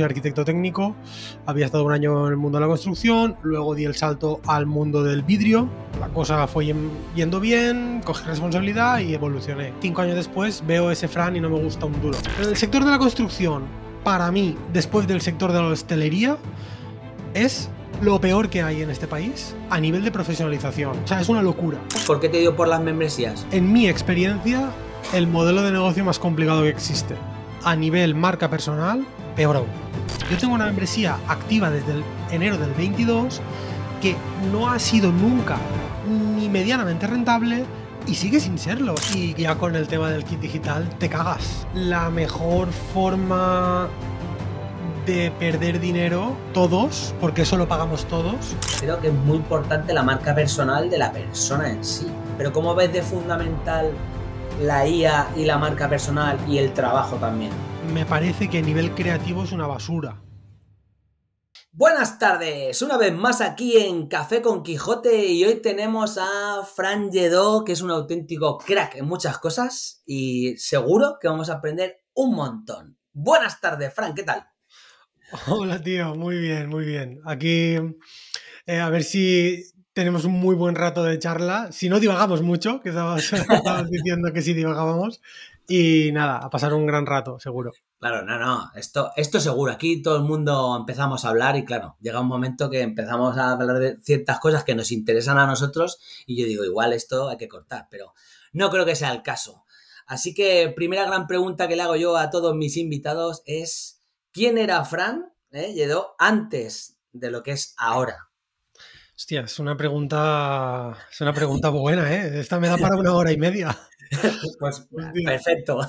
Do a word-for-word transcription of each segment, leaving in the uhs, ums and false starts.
soy arquitecto técnico, había estado un año en el mundo de la construcción, luego di el salto al mundo del vidrio, la cosa fue yendo bien, cogí responsabilidad y evolucioné. Cinco años después veo ese Fran y no me gusta un duro. El sector de la construcción, para mí, después del sector de la hostelería, es lo peor que hay en este país a nivel de profesionalización. O sea, es una locura. ¿Por qué te dio por las membresías? En mi experiencia, el modelo de negocio más complicado que existe. A nivel marca personal, peor aún. Yo tengo una membresía activa desde el enero del veintidós que no ha sido nunca ni medianamente rentable y sigue sin serlo. Y ya con el tema del kit digital te cagas. La mejor forma de perder dinero todos, porque eso lo pagamos todos. Creo que es muy importante la marca personal de la persona en sí. Pero ¿cómo ves de fundamental la I A y la marca personal y el trabajo también? Me parece que a nivel creativo es una basura. Buenas tardes, una vez más aquí en Café con Quijote y hoy tenemos a Fran Lledó, que es un auténtico crack en muchas cosas y seguro que vamos a aprender un montón. Buenas tardes, Fran, ¿qué tal? Hola, tío, muy bien, muy bien. Aquí eh, a ver si tenemos un muy buen rato de charla. Si no divagamos mucho, que estabas, estabas diciendo que sí divagábamos. Y nada, a pasar un gran rato, seguro. Claro, no, no, esto, esto seguro. Aquí todo el mundo empezamos a hablar y claro, llega un momento que empezamos a hablar de ciertas cosas que nos interesan a nosotros y yo digo, igual esto hay que cortar, pero no creo que sea el caso. Así que primera gran pregunta que le hago yo a todos mis invitados es: ¿quién era Fran eh, Lledó antes de lo que es ahora? Hostia, es una pregunta, es una pregunta buena, ¿eh? Esta me da para una hora y media. Pues hostia, perfecto.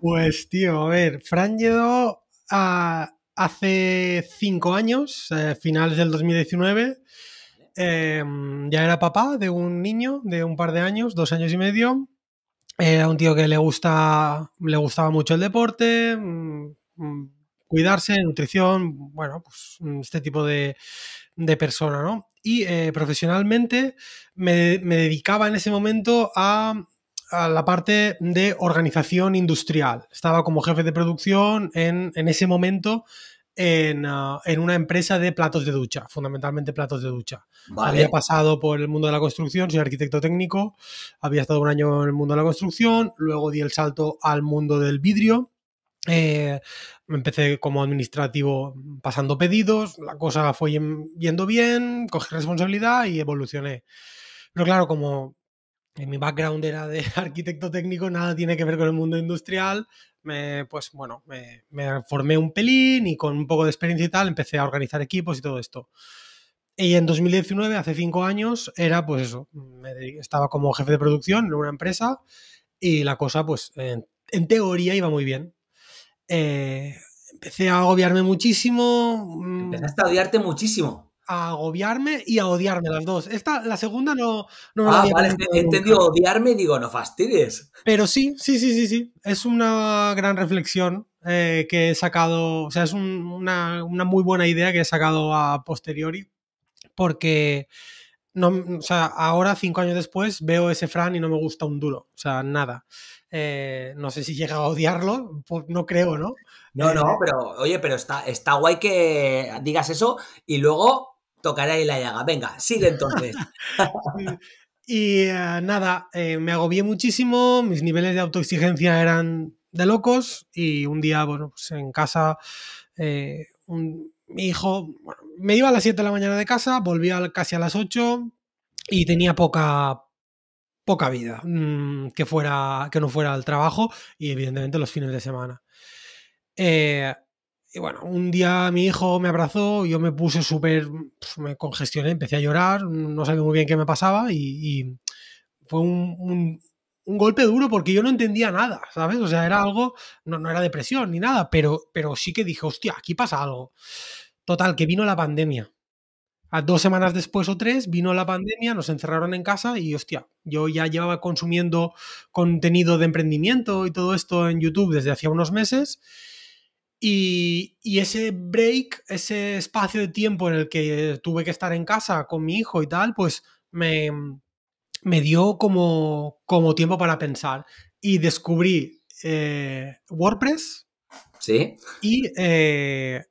Pues, tío, a ver, Fran Lledó a, hace cinco años, eh, finales del dos mil diecinueve, eh, ya era papá de un niño de un par de años, dos años y medio. Era un tío que le, gusta, le gustaba mucho el deporte, cuidarse, nutrición, bueno, pues este tipo de, de persona, ¿no? Y eh, profesionalmente me, me dedicaba en ese momento a, a la parte de organización industrial. Estaba como jefe de producción en, en ese momento en, uh, en una empresa de platos de ducha, fundamentalmente platos de ducha. Vale. Había pasado por el mundo de la construcción, soy arquitecto técnico, había estado un año en el mundo de la construcción, luego di el salto al mundo del vidrio. Eh, empecé como administrativo pasando pedidos, la cosa fue yendo bien, cogí responsabilidad y evolucioné. Pero claro, como en mi background era de arquitecto técnico, nada tiene que ver con el mundo industrial, me, pues bueno, me, me formé un pelín y con un poco de experiencia y tal empecé a organizar equipos y todo esto. Y en dos mil diecinueve, hace cinco años, era pues eso, me, estaba como jefe de producción en una empresa y la cosa pues eh, en teoría iba muy bien. Eh, empecé a agobiarme muchísimo. Empezaste a odiarte muchísimo. A agobiarme y a odiarme, las dos. Esta, la segunda no, no me ah, la había vale, he entendido odiarme y digo, no fastidies. Pero sí, sí, sí, sí, sí. Es una gran reflexión eh, que he sacado. O sea, es un, una, una muy buena idea que he sacado a posteriori. Porque no, o sea, ahora, cinco años después, veo ese Fran y no me gusta un duro. O sea, nada. Eh, no sé si llega a odiarlo, pues no creo, ¿no? No, eh, no, pero oye, pero está, está guay que digas eso y luego tocaré ahí la llaga. Venga, sigue entonces. Y eh, nada, eh, me agobié muchísimo, mis niveles de autoexigencia eran de locos y un día, bueno, pues en casa, eh, un, mi hijo, bueno, me iba a las siete de la mañana de casa, volvía casi a las ocho y tenía poca poca vida mmm, que, fuera, que no fuera al trabajo y evidentemente los fines de semana. Eh, y bueno, un día mi hijo me abrazó, yo me puse súper, pues me congestioné, empecé a llorar, no sabía muy bien qué me pasaba y, y fue un, un, un golpe duro porque yo no entendía nada, ¿sabes? O sea, era algo, no, no era depresión ni nada, pero, pero sí que dije, hostia, aquí pasa algo. Total, que vino la pandemia. A dos semanas después o tres vino la pandemia, nos encerraron en casa y, hostia, yo ya llevaba consumiendo contenido de emprendimiento y todo esto en YouTube desde hacía unos meses y, y ese break, ese espacio de tiempo en el que tuve que estar en casa con mi hijo y tal, pues me, me dio como, como tiempo para pensar y descubrí eh, WordPress Sí. Y eh,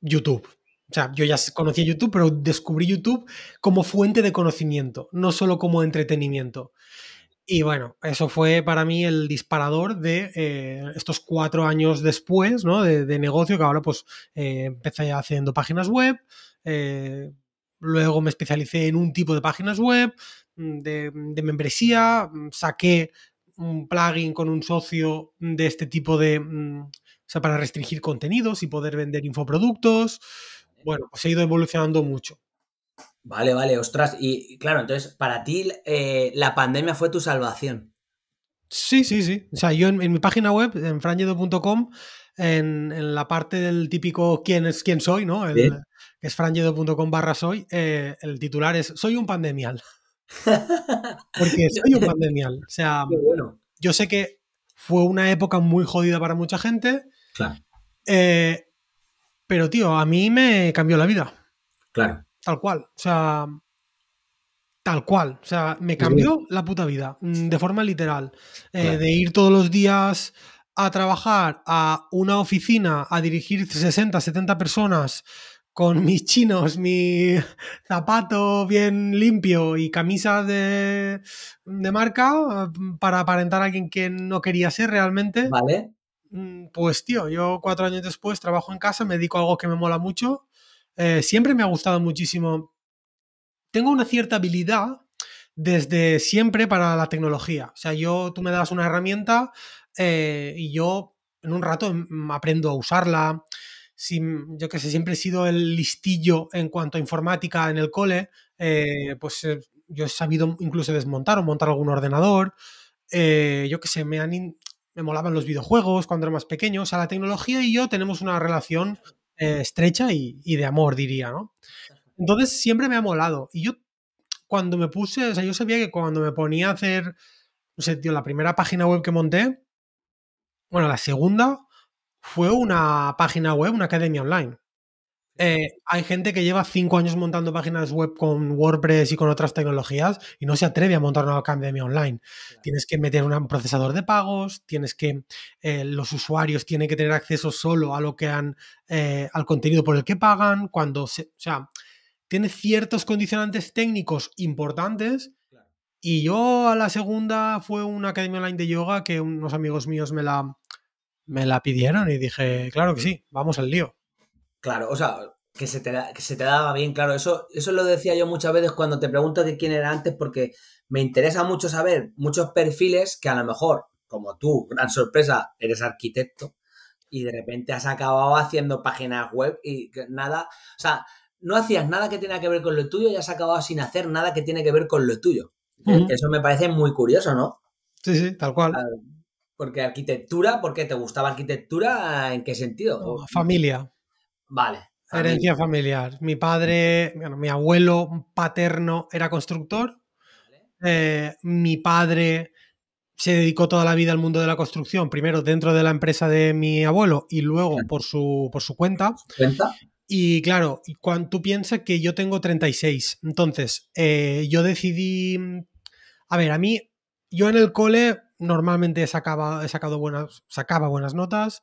YouTube. O sea, yo ya conocía YouTube, pero descubrí YouTube como fuente de conocimiento, no solo como entretenimiento. Y bueno, eso fue para mí el disparador de eh, estos cuatro años después, ¿no? de, de negocio, que ahora pues eh, empecé haciendo páginas web, eh, luego me especialicé en un tipo de páginas web, de, de membresía, saqué un plugin con un socio de este tipo de... O sea, para restringir contenidos y poder vender infoproductos. Bueno, pues he ido evolucionando mucho. Vale, vale, ostras. Y claro, entonces, para ti eh, la pandemia fue tu salvación. Sí, sí, sí. O sea, yo en, en mi página web, en fran lledó punto com, en, en la parte del típico quién es quién soy, ¿no? El, que es fran lledó punto com barra soy, eh, el titular es soy un pandemial. Porque soy un pandemial. O sea, bueno. Yo sé que fue una época muy jodida para mucha gente. Claro. Eh, pero, tío, a mí me cambió la vida. Claro. Tal cual, o sea, tal cual, o sea, me cambió la puta vida, de forma literal, eh, claro. De ir todos los días a trabajar a una oficina, a dirigir sesenta, setenta personas con mis chinos, mi zapato bien limpio y camisa de, de marca para aparentar a alguien que no quería ser realmente. Vale. Pues tío, yo cuatro años después trabajo en casa, me dedico a algo que me mola mucho. Eh, siempre me ha gustado muchísimo. Tengo una cierta habilidad desde siempre para la tecnología. O sea, yo, tú me das una herramienta eh, y yo en un rato aprendo a usarla. Si, yo qué sé, siempre he sido el listillo en cuanto a informática en el cole. Eh, pues eh, yo he sabido incluso desmontar o montar algún ordenador. Eh, yo qué sé, me, han in... me molaban los videojuegos cuando era más pequeño. O sea, la tecnología y yo tenemos una relación... Eh, estrecha y, y de amor, diría, ¿no? Entonces siempre me ha molado. Y yo cuando me puse, o sea, yo sabía que cuando me ponía a hacer, no sé, tío, la primera página web que monté, bueno, la segunda fue una página web, una academia online. Eh, hay gente que lleva cinco años montando páginas web con WordPress y con otras tecnologías y no se atreve a montar una academia online. Claro. Tienes que meter un procesador de pagos, tienes que eh, los usuarios tienen que tener acceso solo a lo que han eh, al contenido por el que pagan, cuando se, o sea, tiene ciertos condicionantes técnicos importantes. Claro. Y yo a la segunda fue una academia online de yoga que unos amigos míos me la me la pidieron y dije, claro que sí, vamos al lío. Claro, o sea, que se te da, que se te daba bien, claro. Eso, eso lo decía yo muchas veces cuando te pregunto de quién era antes, porque me interesa mucho saber muchos perfiles que a lo mejor, como tú, gran sorpresa, eres arquitecto y de repente has acabado haciendo páginas web y nada, o sea, no hacías nada que tenga que ver con lo tuyo y has acabado sin hacer nada que tiene que ver con lo tuyo. Uh-huh. Eso me parece muy curioso, ¿no? Sí, sí, tal cual. Porque arquitectura, ¿por qué te gustaba arquitectura? ¿En qué sentido? No, familia. Vale. Familia. Herencia familiar. Mi padre, bueno, mi abuelo paterno era constructor. Eh, mi padre se dedicó toda la vida al mundo de la construcción, primero dentro de la empresa de mi abuelo y luego por su, por su cuenta. ¿Cuenta? Y claro, cuando tú piensas que yo tengo treinta y seis, entonces eh, yo decidí... A ver, a mí, yo en el cole normalmente sacaba, he sacado buenas, sacaba buenas notas.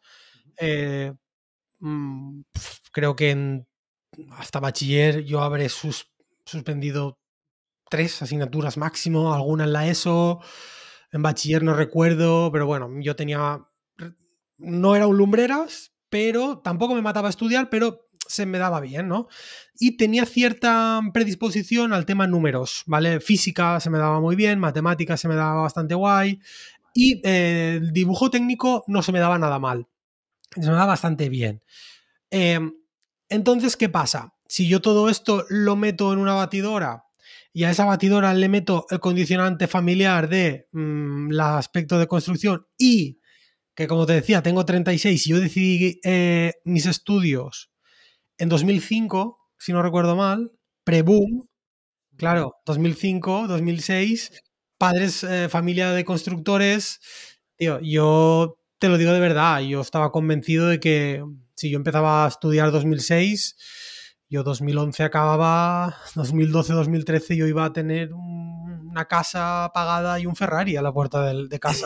Eh, Creo que en, hasta bachiller yo habré sus, suspendido tres asignaturas máximo, alguna en la ESO, en bachiller no recuerdo, pero bueno, yo tenía, no era un lumbreras, pero tampoco me mataba a estudiar, pero se me daba bien, ¿no? Y tenía cierta predisposición al tema números, ¿vale? Física se me daba muy bien, matemáticas se me daba bastante guay y eh, el dibujo técnico no se me daba nada mal. Se me da bastante bien. Eh, entonces, ¿qué pasa? Si yo todo esto lo meto en una batidora y a esa batidora le meto el condicionante familiar de mmm, el aspecto de construcción y que, como te decía, tengo treinta y seis y yo decidí eh, mis estudios en dos mil cinco, si no recuerdo mal, pre-boom, claro, dos mil cinco, dos mil seis, padres, eh, familia de constructores, tío, yo... Te lo digo de verdad, yo estaba convencido de que si yo empezaba a estudiar dos mil seis, Yo dos mil once acababa, dos mil doce, dos mil trece yo iba a tener un, una casa pagada y un Ferrari a la puerta de, de casa.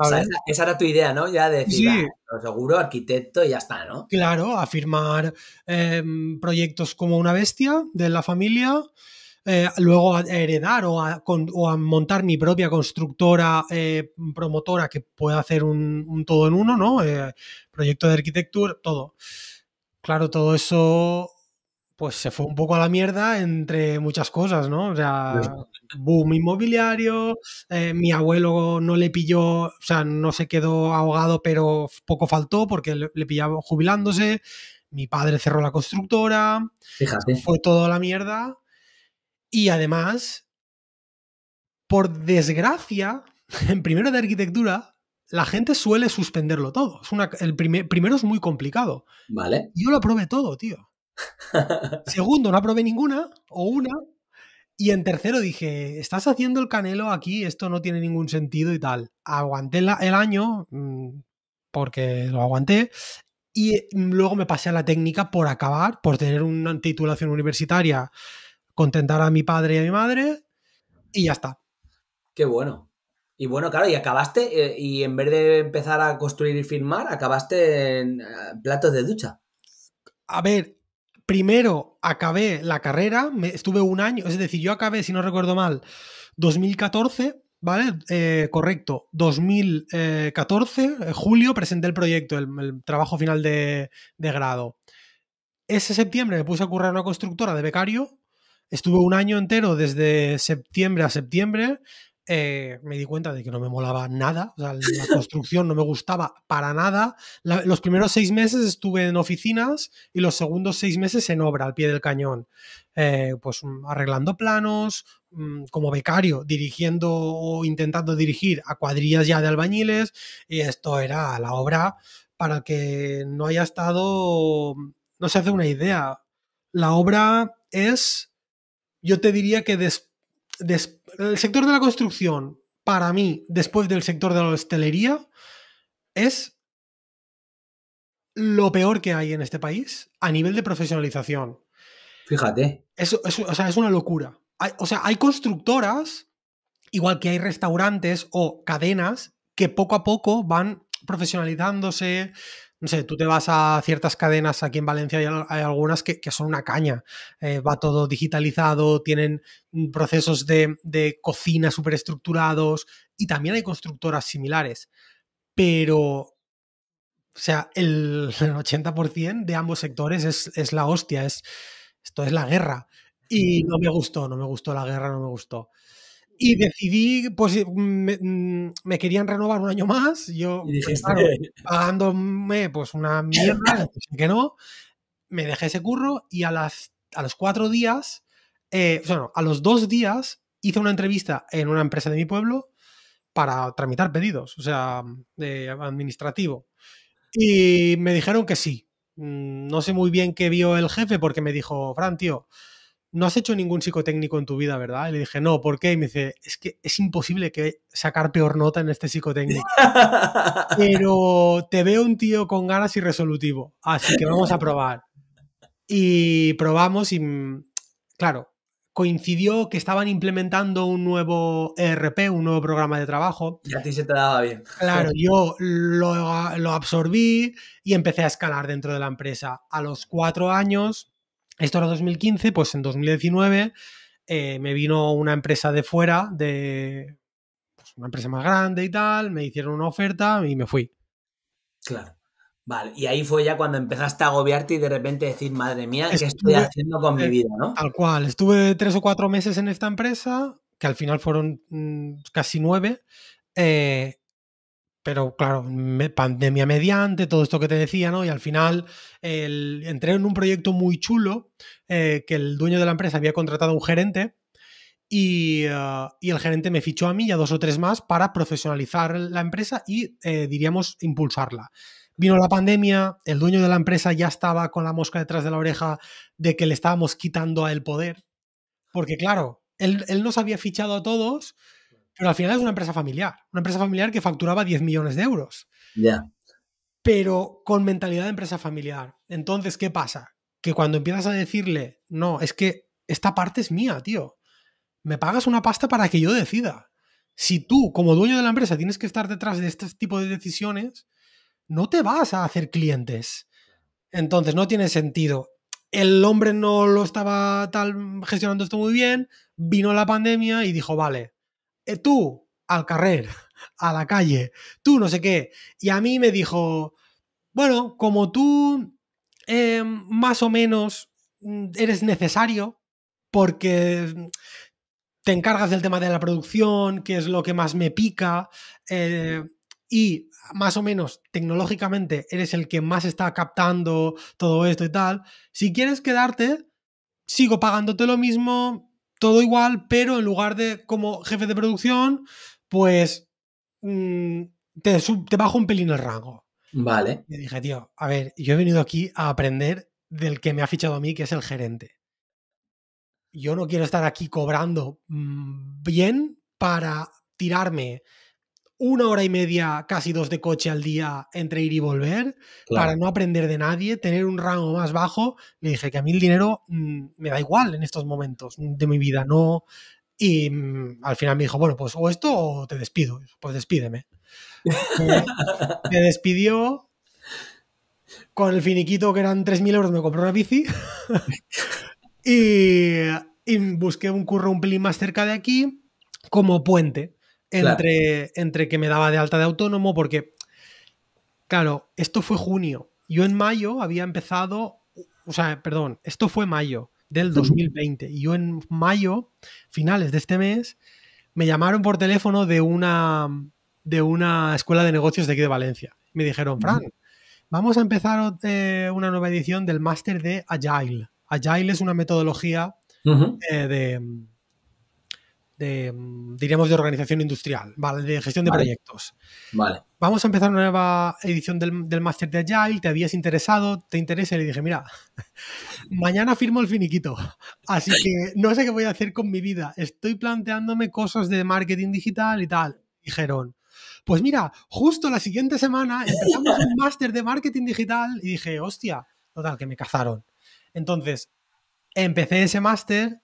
O sea, esa, esa era tu idea, ¿no? Ya de decir, sí. Ah, seguro, arquitecto y ya está, ¿no? Claro, a firmar eh, proyectos como una bestia de la familia, eh, luego a heredar o a, con, o a montar mi propia constructora eh, promotora que pueda hacer un, un todo en uno, ¿no? Eh, proyecto de arquitectura, todo. Claro, todo eso pues se fue un poco a la mierda entre muchas cosas, ¿no? O sea, boom inmobiliario, eh, mi abuelo no le pilló, o sea, no se quedó ahogado, pero poco faltó porque le, le pillaba jubilándose, mi padre cerró la constructora, fíjate. Fue todo a la mierda y además, por desgracia, en primero de arquitectura, la gente suele suspenderlo todo. Es una, el primer, primero es muy complicado. Vale. Yo lo aprobé todo, tío. Segundo, no aprobé ninguna o una. Y en tercero dije, estás haciendo el canelo aquí, esto no tiene ningún sentido y tal. Aguanté la, el año porque lo aguanté y luego me pasé a la técnica por acabar, por tener una titulación universitaria, contentar a mi padre y a mi madre y ya está. Qué bueno. Y bueno, claro, y acabaste, eh, y en vez de empezar a construir y firmar, acabaste en eh, platos de ducha. A ver, primero acabé la carrera, me, estuve un año, es decir, yo acabé, si no recuerdo mal, dos mil catorce, ¿vale? Eh, correcto, dos mil catorce, en julio, presenté el proyecto, el, el trabajo final de, de grado. Ese septiembre me puse a currar una constructora de becario, estuve un año entero desde septiembre a septiembre. Eh, me di cuenta de que no me molaba nada, o sea, la construcción no me gustaba para nada. La, los primeros seis meses estuve en oficinas y los segundos seis meses en obra, al pie del cañón. Eh, pues arreglando planos, mmm, como becario, dirigiendo o intentando dirigir a cuadrillas ya de albañiles, y esto era la obra para que no haya estado... No se hace una idea. La obra es... Yo te diría que después Des, el sector de la construcción, para mí, después del sector de la hostelería, es lo peor que hay en este país a nivel de profesionalización. Fíjate. Eso, eso, o sea, es una locura. Hay, o sea, hay constructoras, igual que hay restaurantes o cadenas, que poco a poco van profesionalizándose. No sé, tú te vas a ciertas cadenas, aquí en Valencia hay, hay algunas que, que son una caña, eh, va todo digitalizado, tienen procesos de, de cocina superestructurados y también hay constructoras similares, pero o sea, el, el ochenta por ciento de ambos sectores es, es la hostia, es, esto es la guerra y no me gustó, no me gustó la guerra, no me gustó. Y decidí, pues me, me querían renovar un año más, yo claro, pagándome pues una mierda, que no, me dejé ese curro y a, las, a los cuatro días, eh, bueno, a los dos días hice una entrevista en una empresa de mi pueblo para tramitar pedidos, o sea, de administrativo. Y me dijeron que sí. No sé muy bien qué vio el jefe porque me dijo, Fran, tío, no has hecho ningún psicotécnico en tu vida, ¿verdad? Y le dije, no, ¿por qué? Y me dice, es que es imposible que sacar peor nota en este psicotécnico. Pero te veo un tío con ganas y resolutivo, así que vamos a probar. Y probamos y, claro, coincidió que estaban implementando un nuevo E R P, un nuevo programa de trabajo. Y a ti se te daba bien. Claro, yo lo, lo absorbí y empecé a escalar dentro de la empresa. A los cuatro años... Esto era dos mil quince, pues en dos mil diecinueve eh, me vino una empresa de fuera, de pues una empresa más grande y tal, me hicieron una oferta y me fui. Claro. Vale, y ahí fue ya cuando empezaste a agobiarte y de repente decir, madre mía, ¿qué estoy haciendo con eh, mi vida, no? Tal cual. Estuve tres o cuatro meses en esta empresa, que al final fueron mmm, casi nueve, eh, pero claro, me, pandemia mediante, todo esto que te decía, ¿no? Y al final el, entré en un proyecto muy chulo eh, que el dueño de la empresa había contratado a un gerente y, uh, y el gerente me fichó a mí y a dos o tres más para profesionalizar la empresa y, eh, diríamos, impulsarla. Vino la pandemia, el dueño de la empresa ya estaba con la mosca detrás de la oreja de que le estábamos quitando a él poder, porque claro, él, él nos había fichado a todos. Pero al final es una empresa familiar, una empresa familiar que facturaba diez millones de euros. Ya. Yeah. Pero con mentalidad de empresa familiar. Entonces, ¿qué pasa? que cuando empiezas a decirle, no, es que esta parte es mía, tío, me pagas una pasta para que yo decida. Si tú, como dueño de la empresa, tienes que estar detrás de este tipo de decisiones, no te vas a hacer clientes. Entonces, no tiene sentido. El hombre no lo estaba tal, gestionando esto muy bien, vino la pandemia y dijo, vale, tú al carrer, a la calle, tú no sé qué. Y a mí me dijo, bueno, como tú eh, más o menos eres necesario porque te encargas del tema de la producción, que es lo que más me pica, eh, y más o menos tecnológicamente eres el que más está captando todo esto y tal, si quieres quedarte, sigo pagándote lo mismo, todo igual, pero en lugar de como jefe de producción, pues mm, te, sub, te bajo un pelín el rango. Vale. Y dije, tío, a ver, yo he venido aquí a aprender del que me ha fichado a mí, que es el gerente. Yo no quiero estar aquí cobrando mmm, bien para tirarme una hora y media, casi dos de coche al día entre ir y volver, claro, para no aprender de nadie, tener un rango más bajo. Le dije que a mí el dinero mmm, me da igual en estos momentos de mi vida, no. Y mmm, al final me dijo, bueno, pues o esto o te despido. Pues despídeme. me, me despidió con el finiquito, que eran tres mil euros, me compró una bici. y, y busqué un curro un pelín más cerca de aquí como puente. Entre, claro. entre que me daba de alta de autónomo, porque, claro, esto fue junio. Yo en mayo había empezado, o sea, perdón, esto fue mayo del dos mil veinte. Y yo en mayo, finales de este mes, me llamaron por teléfono de una, de una escuela de negocios de aquí de Valencia. Me dijeron, Fran, vamos a empezar eh, una nueva edición del máster de Agile. Agile es una metodología uh-huh. eh, de... De, diríamos de organización industrial, ¿vale? De gestión de vale. proyectos. Vale. Vamos a empezar una nueva edición del, del máster de Agile, te habías interesado, te interesa, y le dije, mira, mañana firmo el finiquito, así que no sé qué voy a hacer con mi vida, estoy planteándome cosas de marketing digital y tal. Dijeron, pues mira, justo la siguiente semana empezamos un máster de marketing digital, y dije, hostia, total, que me cazaron. Entonces, empecé ese máster.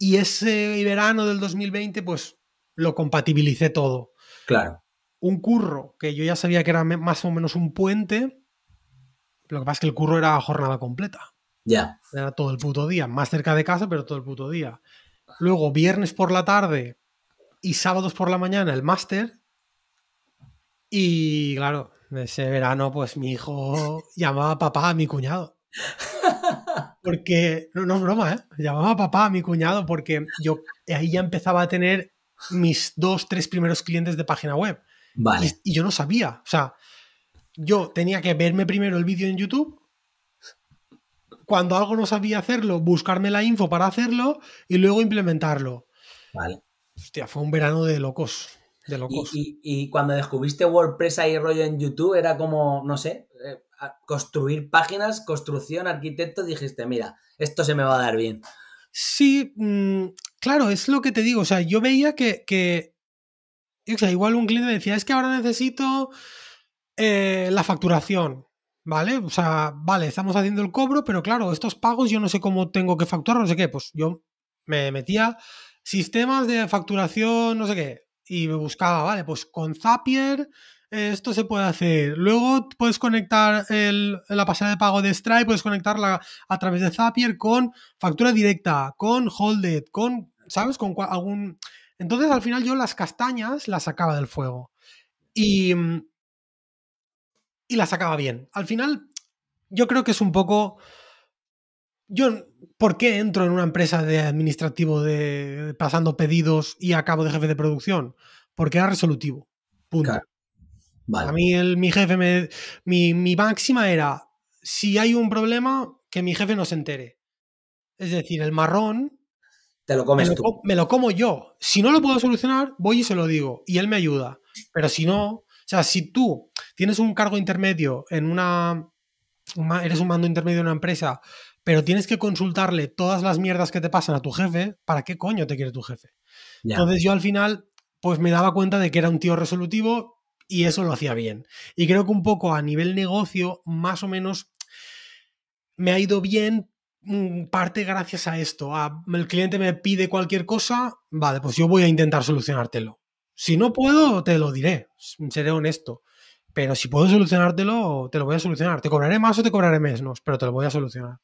Y ese verano del dos mil veinte, pues, lo compatibilicé todo. Claro. Un curro, que yo ya sabía que era más o menos un puente, lo que pasa es que el curro era jornada completa. Ya. Yeah. Era todo el puto día, más cerca de casa, pero todo el puto día. Luego, viernes por la tarde y sábados por la mañana, el máster. Y, claro, ese verano, pues, mi hijo llamaba papá a mi cuñado. Porque, no, no es broma, ¿eh? Llamaba a papá a mi cuñado porque yo ahí ya empezaba a tener mis dos, tres primeros clientes de página web. Vale. Y, y yo no sabía. O sea, yo tenía que verme primero el vídeo en YouTube. Cuando algo no sabía hacerlo, buscarme la info para hacerlo y luego implementarlo. Vale. Hostia, fue un verano de locos. De locos. Y, y, y cuando descubriste WordPress ahí rollo en YouTube, era como, no sé... Eh... construir páginas, construcción, arquitecto, dijiste, mira, esto se me va a dar bien. Sí, claro, es lo que te digo, o sea, yo veía que, que o sea, igual un cliente decía, es que ahora necesito eh, la facturación, ¿vale? O sea, vale, estamos haciendo el cobro, pero claro, estos pagos yo no sé cómo tengo que facturar, no sé qué, pues yo me metía sistemas de facturación, no sé qué, y me buscaba, vale, pues con Zapier... Esto se puede hacer. Luego puedes conectar el, la pasarela de pago de Stripe, puedes conectarla a través de Zapier con factura directa, con Holded, con, ¿sabes? Con algún... Entonces, al final yo las castañas las sacaba del fuego. Y, y las sacaba bien. Al final, yo creo que es un poco... Yo, ¿por qué entro en una empresa de administrativo de pasando pedidos y acabo de jefe de producción? Porque era resolutivo. Punto. Claro. Vale. A mí el, mi jefe, me, mi, mi máxima era, si hay un problema, que mi jefe no se entere. Es decir, el marrón... Te lo comes me tú. Lo, me lo como yo. Si no lo puedo solucionar, voy y se lo digo. Y él me ayuda. Pero si no... O sea, si tú tienes un cargo intermedio en una... una eres un mando intermedio en una empresa, pero tienes que consultarle todas las mierdas que te pasan a tu jefe, ¿para qué coño te quiere tu jefe? Ya. Entonces yo al final, pues me daba cuenta de que era un tío resolutivo... Y eso lo hacía bien. Y creo que un poco a nivel negocio, más o menos, me ha ido bien parte gracias a esto. A, el cliente me pide cualquier cosa, vale, pues yo voy a intentar solucionártelo. Si no puedo, te lo diré, seré honesto. Pero si puedo solucionártelo, te lo voy a solucionar. Te cobraré más o te cobraré menos, pero te lo voy a solucionar.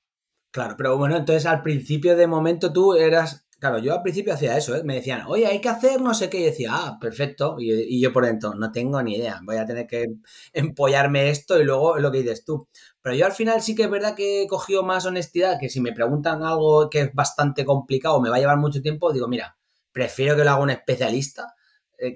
Claro, pero bueno, entonces al principio de momento tú eras... Claro, yo al principio hacía eso, ¿eh? Me decían, oye, hay que hacer no sé qué. Y decía, ah, perfecto. Y, y yo por dentro, no tengo ni idea. Voy a tener que empollarme esto y luego lo que dices tú. Pero yo al final sí que es verdad que he cogido más honestidad, que si me preguntan algo que es bastante complicado, me va a llevar mucho tiempo, digo, mira, prefiero que lo haga un especialista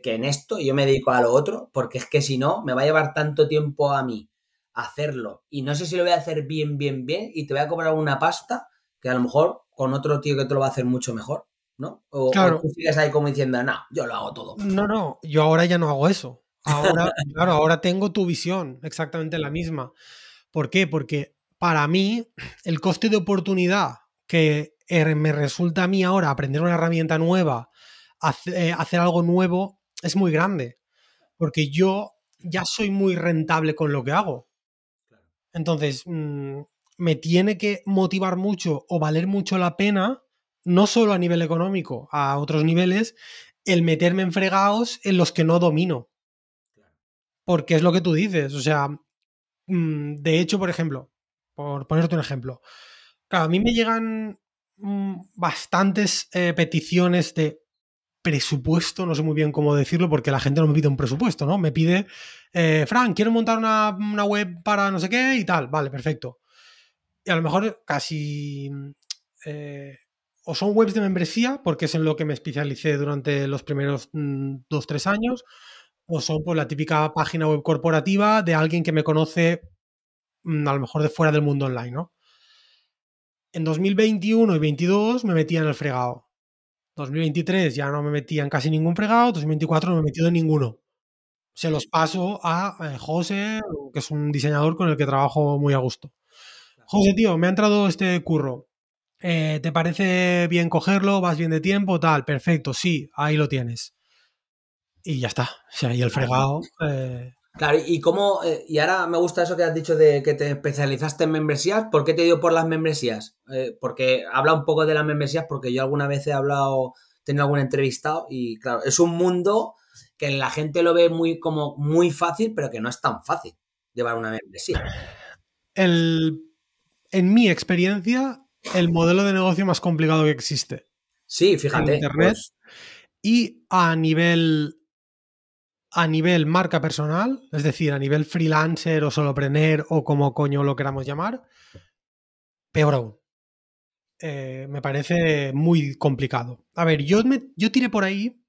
que en esto, yo me dedico a lo otro, porque es que si no, me va a llevar tanto tiempo a mí hacerlo, y no sé si lo voy a hacer bien, bien, bien, y te voy a cobrar una pasta que a lo mejor con otro tío que te lo va a hacer mucho mejor, ¿no? O, claro. O tú sigues ahí como diciendo, no, yo lo hago todo. No, no, yo ahora ya no hago eso. Ahora, claro, ahora tengo tu visión, exactamente la misma. ¿Por qué? Porque para mí, el coste de oportunidad que me resulta a mí ahora aprender una herramienta nueva, hacer algo nuevo, es muy grande, porque yo ya soy muy rentable con lo que hago. Entonces mmm, me tiene que motivar mucho o valer mucho la pena, no solo a nivel económico, a otros niveles, el meterme en fregados en los que no domino, porque es lo que tú dices. O sea, mmm, de hecho, por ejemplo, por ponerte un ejemplo, claro, a mí me llegan mmm, bastantes eh, peticiones de presupuesto, no sé muy bien cómo decirlo, porque la gente no me pide un presupuesto, ¿no? Me pide, eh, Fran, quiero montar una, una web para no sé qué y tal. Vale, perfecto. Y a lo mejor casi... Eh, o son webs de membresía, porque es en lo que me especialicé durante los primeros mm, dos, tres años, o son pues, la típica página web corporativa de alguien que me conoce mm, a lo mejor de fuera del mundo online, ¿no? En dos mil veintiuno y veintidós me metía en el fregado. dos mil veintitrés ya no me metía en casi ningún fregado, dos mil veinticuatro no me he metido en ninguno. Se los paso a eh, José, que es un diseñador con el que trabajo muy a gusto. José, tío, me ha entrado este curro. Eh, ¿Te parece bien cogerlo? ¿Vas bien de tiempo? Tal, perfecto, sí, ahí lo tienes. Y ya está. O sea, y el fregado... Eh... Claro, y cómo... Eh, y ahora me gusta eso que has dicho de que te especializaste en membresías. ¿Por qué te dio por las membresías? Eh, porque habla un poco de las membresías, porque yo alguna vez he hablado, tenido algún entrevistado y claro, es un mundo que la gente lo ve muy como muy fácil, pero que no es tan fácil llevar una membresía. El, en mi experiencia, el modelo de negocio más complicado que existe. Sí, fíjate. En Internet pues... y a nivel... a nivel marca personal, es decir, a nivel freelancer o solopreneur o como coño lo queramos llamar, peor aún. Eh, me parece muy complicado. A ver, yo, me, yo tiré por ahí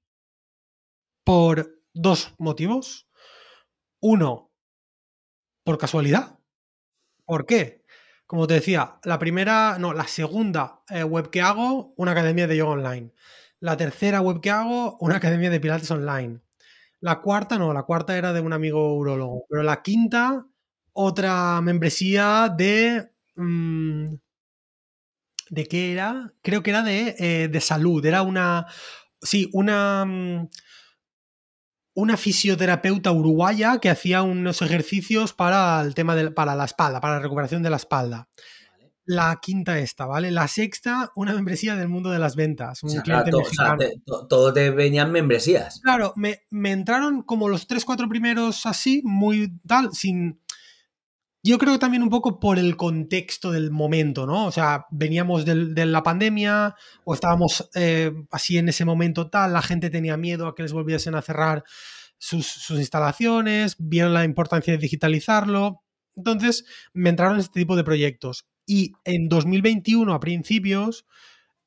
por dos motivos. Uno, por casualidad. ¿Por qué? Como te decía, la primera, no, la segunda eh, web que hago, una academia de yoga online. La tercera web que hago, una academia de pilates online. La cuarta no, la cuarta era de un amigo urólogo, pero la quinta, otra membresía de... Mmm, ¿de qué era? Creo que era de, eh, de salud, era una... Sí, una... una fisioterapeuta uruguaya que hacía unos ejercicios para el tema de para la espalda, para la recuperación de la espalda. La quinta esta, ¿vale? La sexta, una membresía del mundo de las ventas. Un o sea, cliente todo, mexicano. O sea, te, to, todo te venían membresías. Claro, me, me entraron como los tres, cuatro primeros así, muy tal, sin... Yo creo que también un poco por el contexto del momento, ¿no? O sea, veníamos del, de la pandemia o estábamos eh, así en ese momento tal, la gente tenía miedo a que les volviesen a cerrar sus, sus instalaciones, vieron la importancia de digitalizarlo. Entonces, me entraron este tipo de proyectos. Y en dos mil veintiuno, a principios,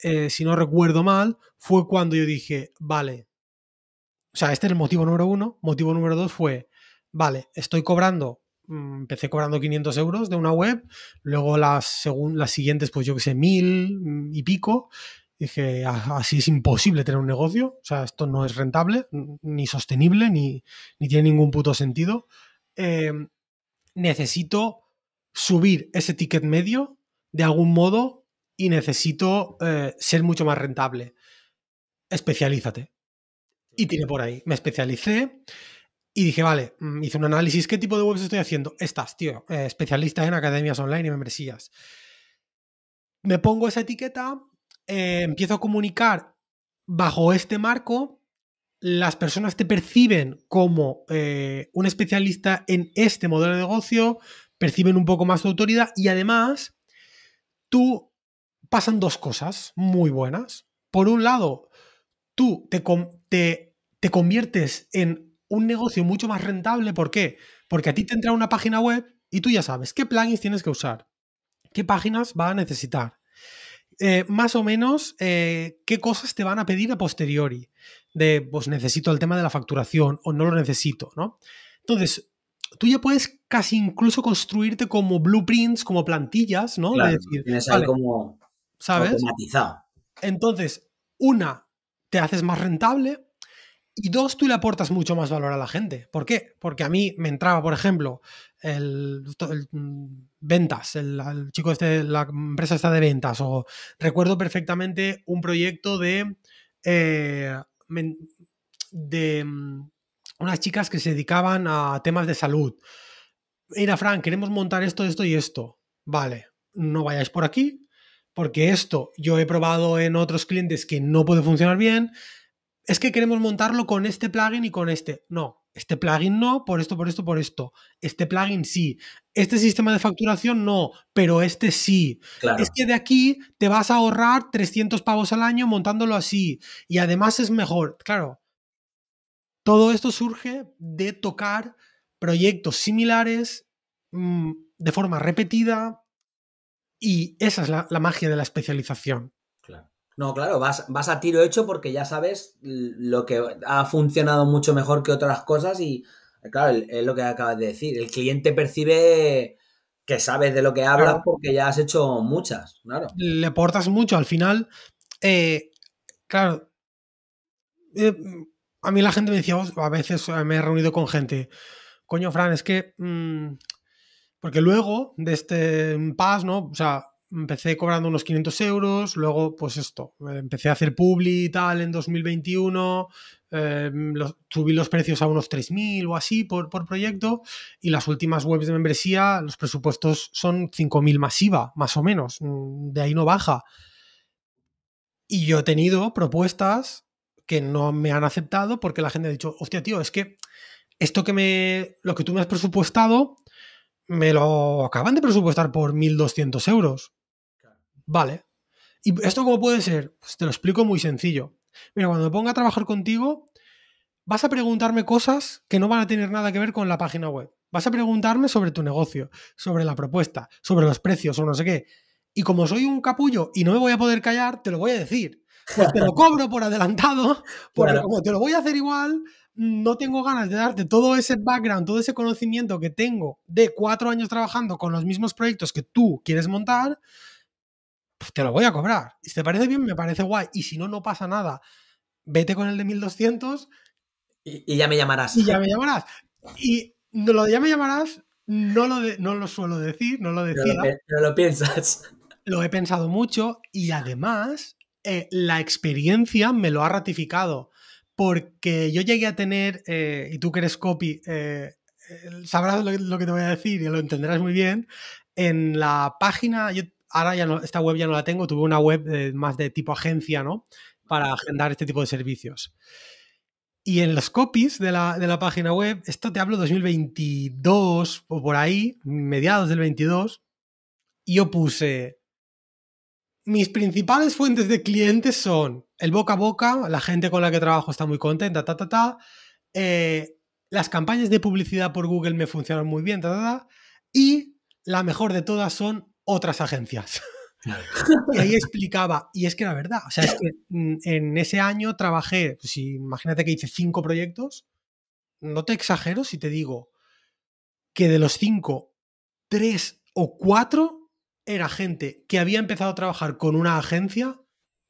eh, si no recuerdo mal, fue cuando yo dije, vale, o sea, este es el motivo número uno. Motivo número dos fue, vale, estoy cobrando, mmm, empecé cobrando quinientos euros de una web, luego las, según, las siguientes, pues yo que sé, mil y pico. Dije, así es imposible tener un negocio, o sea, esto no es rentable, ni sostenible, ni, ni tiene ningún puto sentido. Eh, necesito... subir ese ticket medio de algún modo y necesito eh, ser mucho más rentable. Especialízate. Y tiré por ahí. Me especialicé y dije, vale, hice un análisis. ¿Qué tipo de webs estoy haciendo? Estas, tío. Eh, especialista en academias online y membresías. me pongo esa etiqueta, eh, empiezo a comunicar bajo este marco, las personas te perciben como eh, un especialista en este modelo de negocio, perciben un poco más tu autoridad y además tú pasan dos cosas muy buenas. Por un lado, tú te, te, te conviertes en un negocio mucho más rentable. ¿Por qué? Porque a ti te entra una página web y tú ya sabes qué plugins tienes que usar, qué páginas va a necesitar, eh, más o menos eh, qué cosas te van a pedir a posteriori, de pues necesito el tema de la facturación o no lo necesito, ¿no? Entonces, tú ya puedes casi incluso construirte como blueprints, como plantillas, ¿no? Claro, de decir, tienes algo, vale, como, ¿sabes?, automatizado. Entonces, una, te haces más rentable y dos, tú le aportas mucho más valor a la gente. ¿Por qué? Porque a mí me entraba, por ejemplo, el, el ventas, el, el chico este, la empresa está de ventas, o recuerdo perfectamente un proyecto de... Eh, de unas chicas que se dedicaban a temas de salud. Mira, Fran, queremos montar esto, esto y esto. Vale, no vayáis por aquí, porque esto yo he probado en otros clientes que no puede funcionar bien. Es que queremos montarlo con este plugin y con este. No, este plugin no, por esto, por esto, por esto. Este plugin sí. Este sistema de facturación no, pero este sí. Claro. Es que de aquí te vas a ahorrar trescientos pavos al año montándolo así. Y además es mejor. Claro, todo esto surge de tocar proyectos similares mmm, de forma repetida y esa es la, la magia de la especialización. Claro. No, claro, vas, vas a tiro hecho porque ya sabes lo que ha funcionado mucho mejor que otras cosas y, claro, es lo que acabas de decir. El cliente percibe que sabes de lo que hablas, claro, porque ya has hecho muchas, claro. Le aportas mucho. Al final, eh, claro, eh, a mí la gente me decía, a veces me he reunido con gente, coño, Fran, es que... Mmm, porque luego de este impasse, ¿no? O sea... Empecé cobrando unos quinientos euros, luego pues esto, empecé a hacer publi y tal en dos mil veintiuno, eh, los, subí los precios a unos tres mil o así por, por proyecto y las últimas webs de membresía, los presupuestos son cinco mil masiva, más o menos, de ahí no baja. Y yo he tenido propuestas que no me han aceptado porque la gente ha dicho, hostia tío, es que esto que me, lo que tú me has presupuestado me lo acaban de presupuestar por mil doscientos euros. Vale. ¿Y esto cómo puede ser? Pues te lo explico muy sencillo. Mira, cuando me ponga a trabajar contigo, vas a preguntarme cosas que no van a tener nada que ver con la página web. Vas a preguntarme sobre tu negocio, sobre la propuesta, sobre los precios o no sé qué. Y como soy un capullo y no me voy a poder callar, te lo voy a decir. Pues te lo cobro por adelantado, porque como te lo voy a hacer igual, no tengo ganas de darte todo ese background, todo ese conocimiento que tengo de cuatro años trabajando con los mismos proyectos que tú quieres montar. Te lo voy a cobrar. Si te parece bien, me parece guay. Y si no, no pasa nada. Vete con el de mil doscientos. Y, y ya me llamarás. Y ya me llamarás. Y no lo de ya me llamarás, no lo, de, no lo suelo decir, no lo decía. Pero, pero lo piensas. Lo he pensado mucho y además eh, la experiencia me lo ha ratificado. Porque yo llegué a tener, eh, y tú que eres copy, eh, sabrás lo, lo que te voy a decir y lo entenderás muy bien. En la página... Yo, ahora ya no, esta web ya no la tengo, tuve una web eh, más de tipo agencia, ¿no? Para agendar este tipo de servicios. Y en los copies de la, de la página web, esto te hablo dos mil veintidós o por ahí, mediados del veintidós, yo puse, mis principales fuentes de clientes son el boca a boca, la gente con la que trabajo está muy contenta, ta, ta, ta, eh, las campañas de publicidad por Google me funcionan muy bien, ta, ta, ta, y la mejor de todas son otras agencias. Y ahí explicaba, y es que era verdad, o sea, es que en ese año trabajé, pues imagínate que hice cinco proyectos, no te exagero si te digo que de los cinco, tres o cuatro era gente que había empezado a trabajar con una agencia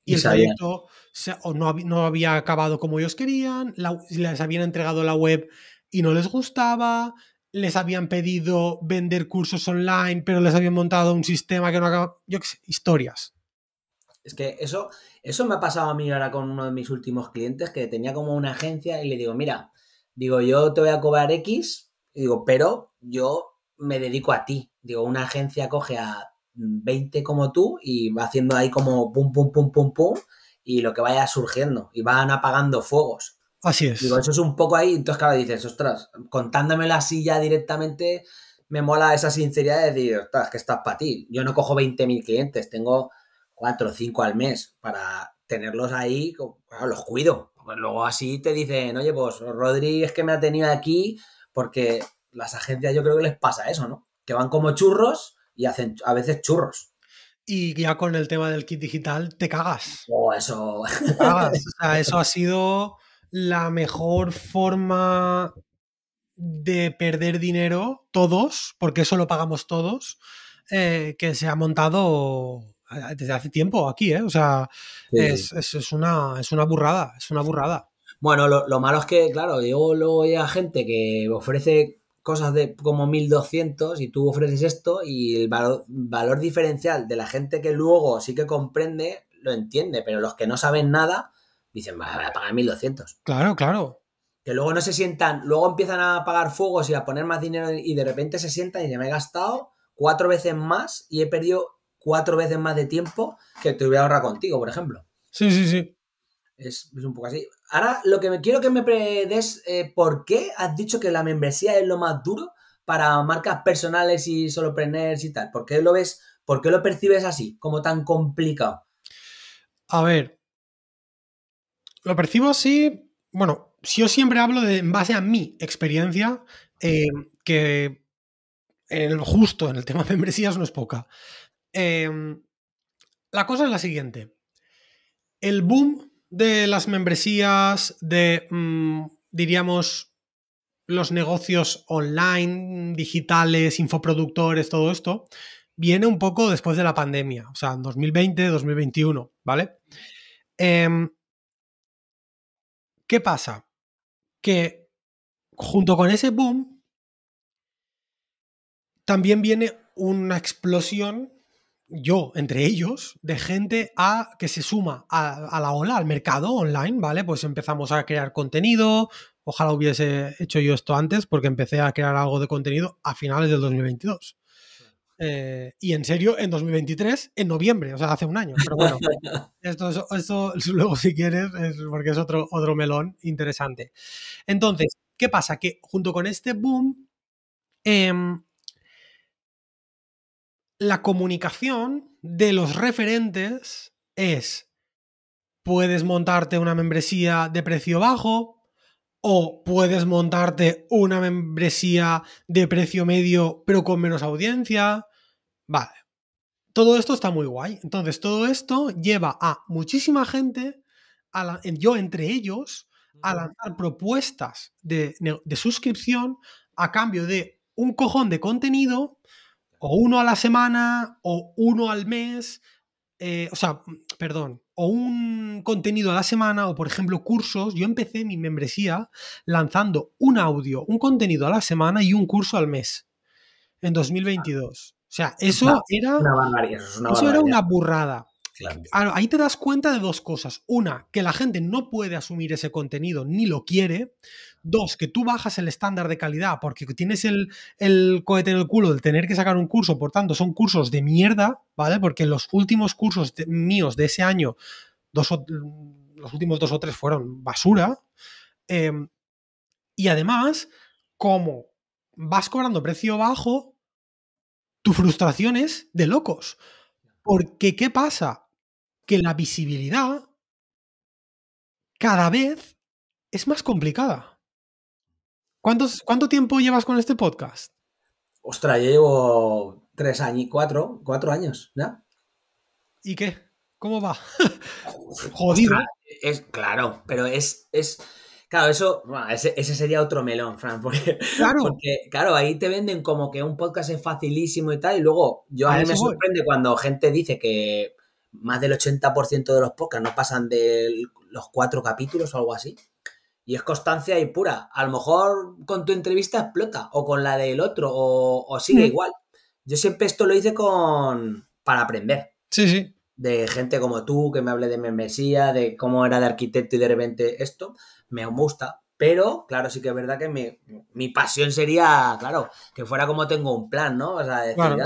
y, y el sabía. proyecto se, o no, no había acabado como ellos querían, la, les habían entregado la web y no les gustaba, les habían pedido vender cursos online, pero les habían montado un sistema que no acaba... Yo qué sé, historias. Es que eso, eso me ha pasado a mí ahora con uno de mis últimos clientes que tenía como una agencia y le digo, mira, digo, yo te voy a cobrar X, y digo, pero yo me dedico a ti. Digo, una agencia coge a veinte como tú y va haciendo ahí como pum, pum, pum, pum, pum y lo que vaya surgiendo y van apagando fuegos. Así es. Digo, eso es un poco ahí, entonces claro, dices, ostras, contándomelo así ya directamente me mola esa sinceridad de decir, ostras, que estás para ti. Yo no cojo veinte mil clientes, tengo cuatro o cinco al mes para tenerlos ahí, claro, los cuido. Pues luego así te dicen, oye, pues Rodri es que me ha tenido aquí porque las agencias yo creo que les pasa eso, ¿no? Que van como churros y hacen a veces churros. Y ya con el tema del kit digital te cagas. Oh, eso. Te cagas. O sea, eso ha sido la mejor forma de perder dinero todos, porque eso lo pagamos todos, eh, que se ha montado desde hace tiempo aquí, ¿eh? O sea, sí. es, es, es, una, es una burrada, es una burrada. Bueno, lo, lo malo es que, claro, yo luego hay gente que ofrece cosas de como mil doscientos y tú ofreces esto y el valor, valor diferencial de la gente que luego sí que comprende, lo entiende, pero los que no saben nada dicen, va, voy a pagar mil doscientos. Claro, claro. Que luego no se sientan, luego empiezan a pagar fuegos y a poner más dinero y de repente se sientan y dicen, me he gastado cuatro veces más y he perdido cuatro veces más de tiempo que te hubiera ahorrado contigo, por ejemplo. Sí, sí, sí. Es, es un poco así. Ahora, lo que me, quiero que me des eh, por qué has dicho que la membresía es lo más duro para marcas personales y solopreneurs y tal. ¿Por qué lo ves, por qué lo percibes así, como tan complicado? A ver, lo percibo así, bueno, si yo siempre hablo de, en base a mi experiencia, eh, que en el, justo en el tema de membresías no es poca. Eh, la cosa es la siguiente. El boom de las membresías, de, mmm, diríamos, los negocios online, digitales, infoproductores, todo esto, viene un poco después de la pandemia, o sea, en dos mil veinte, dos mil veintiuno, ¿vale? Eh, ¿Qué pasa? Que junto con ese boom también viene una explosión, yo entre ellos, de gente a, que se suma a, a la ola, al mercado online, ¿vale? Pues empezamos a crear contenido, ojalá hubiese hecho yo esto antes porque empecé a crear algo de contenido a finales del dos mil veintidós. Sí. Eh, y en serio, en dos mil veintitrés, en noviembre, o sea, hace un año. Pero bueno, esto, esto luego si quieres, es porque es otro, otro melón interesante. Entonces, ¿qué pasa? Que junto con este boom... Eh, la comunicación de los referentes es, puedes montarte una membresía de precio bajo o puedes montarte una membresía de precio medio pero con menos audiencia. Vale, todo esto está muy guay. Entonces todo esto lleva a muchísima gente, a la, yo entre ellos, a lanzar propuestas de, de suscripción a cambio de un cojón de contenido. O uno a la semana, o uno al mes, eh, o sea, perdón, o un contenido a la semana, o por ejemplo cursos. Yo empecé mi membresía lanzando un audio, un contenido a la semana y un curso al mes en dos mil veintidós. O sea, eso, no, era, una barbaridad, una eso era una burrada. Claro. Ahí te das cuenta de dos cosas. Una, que la gente no puede asumir ese contenido ni lo quiere. Dos, que tú bajas el estándar de calidad porque tienes el, el cohete en el culo de tener que sacar un curso. Por tanto, son cursos de mierda, ¿vale? Porque los últimos cursos de, míos de ese año, dos o, los últimos dos o tres fueron basura. Eh, y además, como vas cobrando precio bajo, tu frustración es de locos. Porque, ¿qué pasa? Que la visibilidad cada vez es más complicada. ¿Cuántos, ¿Cuánto tiempo llevas con este podcast? Ostras, yo llevo tres años, cuatro, cuatro años, ¿ya? ¿Y qué? ¿Cómo va? Jodido. Ostras, es, claro, pero es... es... Claro, eso, bueno, ese, ese sería otro melón, Fran, porque claro. porque claro, ahí te venden como que un podcast es facilísimo y tal, y luego yo a, a mí me voy. sorprende cuando gente dice que más del ochenta por ciento de los podcasts no pasan de los cuatro capítulos o algo así, y es constancia y pura. A lo mejor con tu entrevista explota, o con la del otro, o, o sigue sí. igual. Yo siempre esto lo hice con para aprender. Sí, sí. De gente como tú, que me hable de membresía, de cómo era de arquitecto y de repente esto, me gusta. Pero, claro, sí que es verdad que mi, mi pasión sería, claro, que fuera como Tengo un Plan, ¿no? O sea, decir, claro.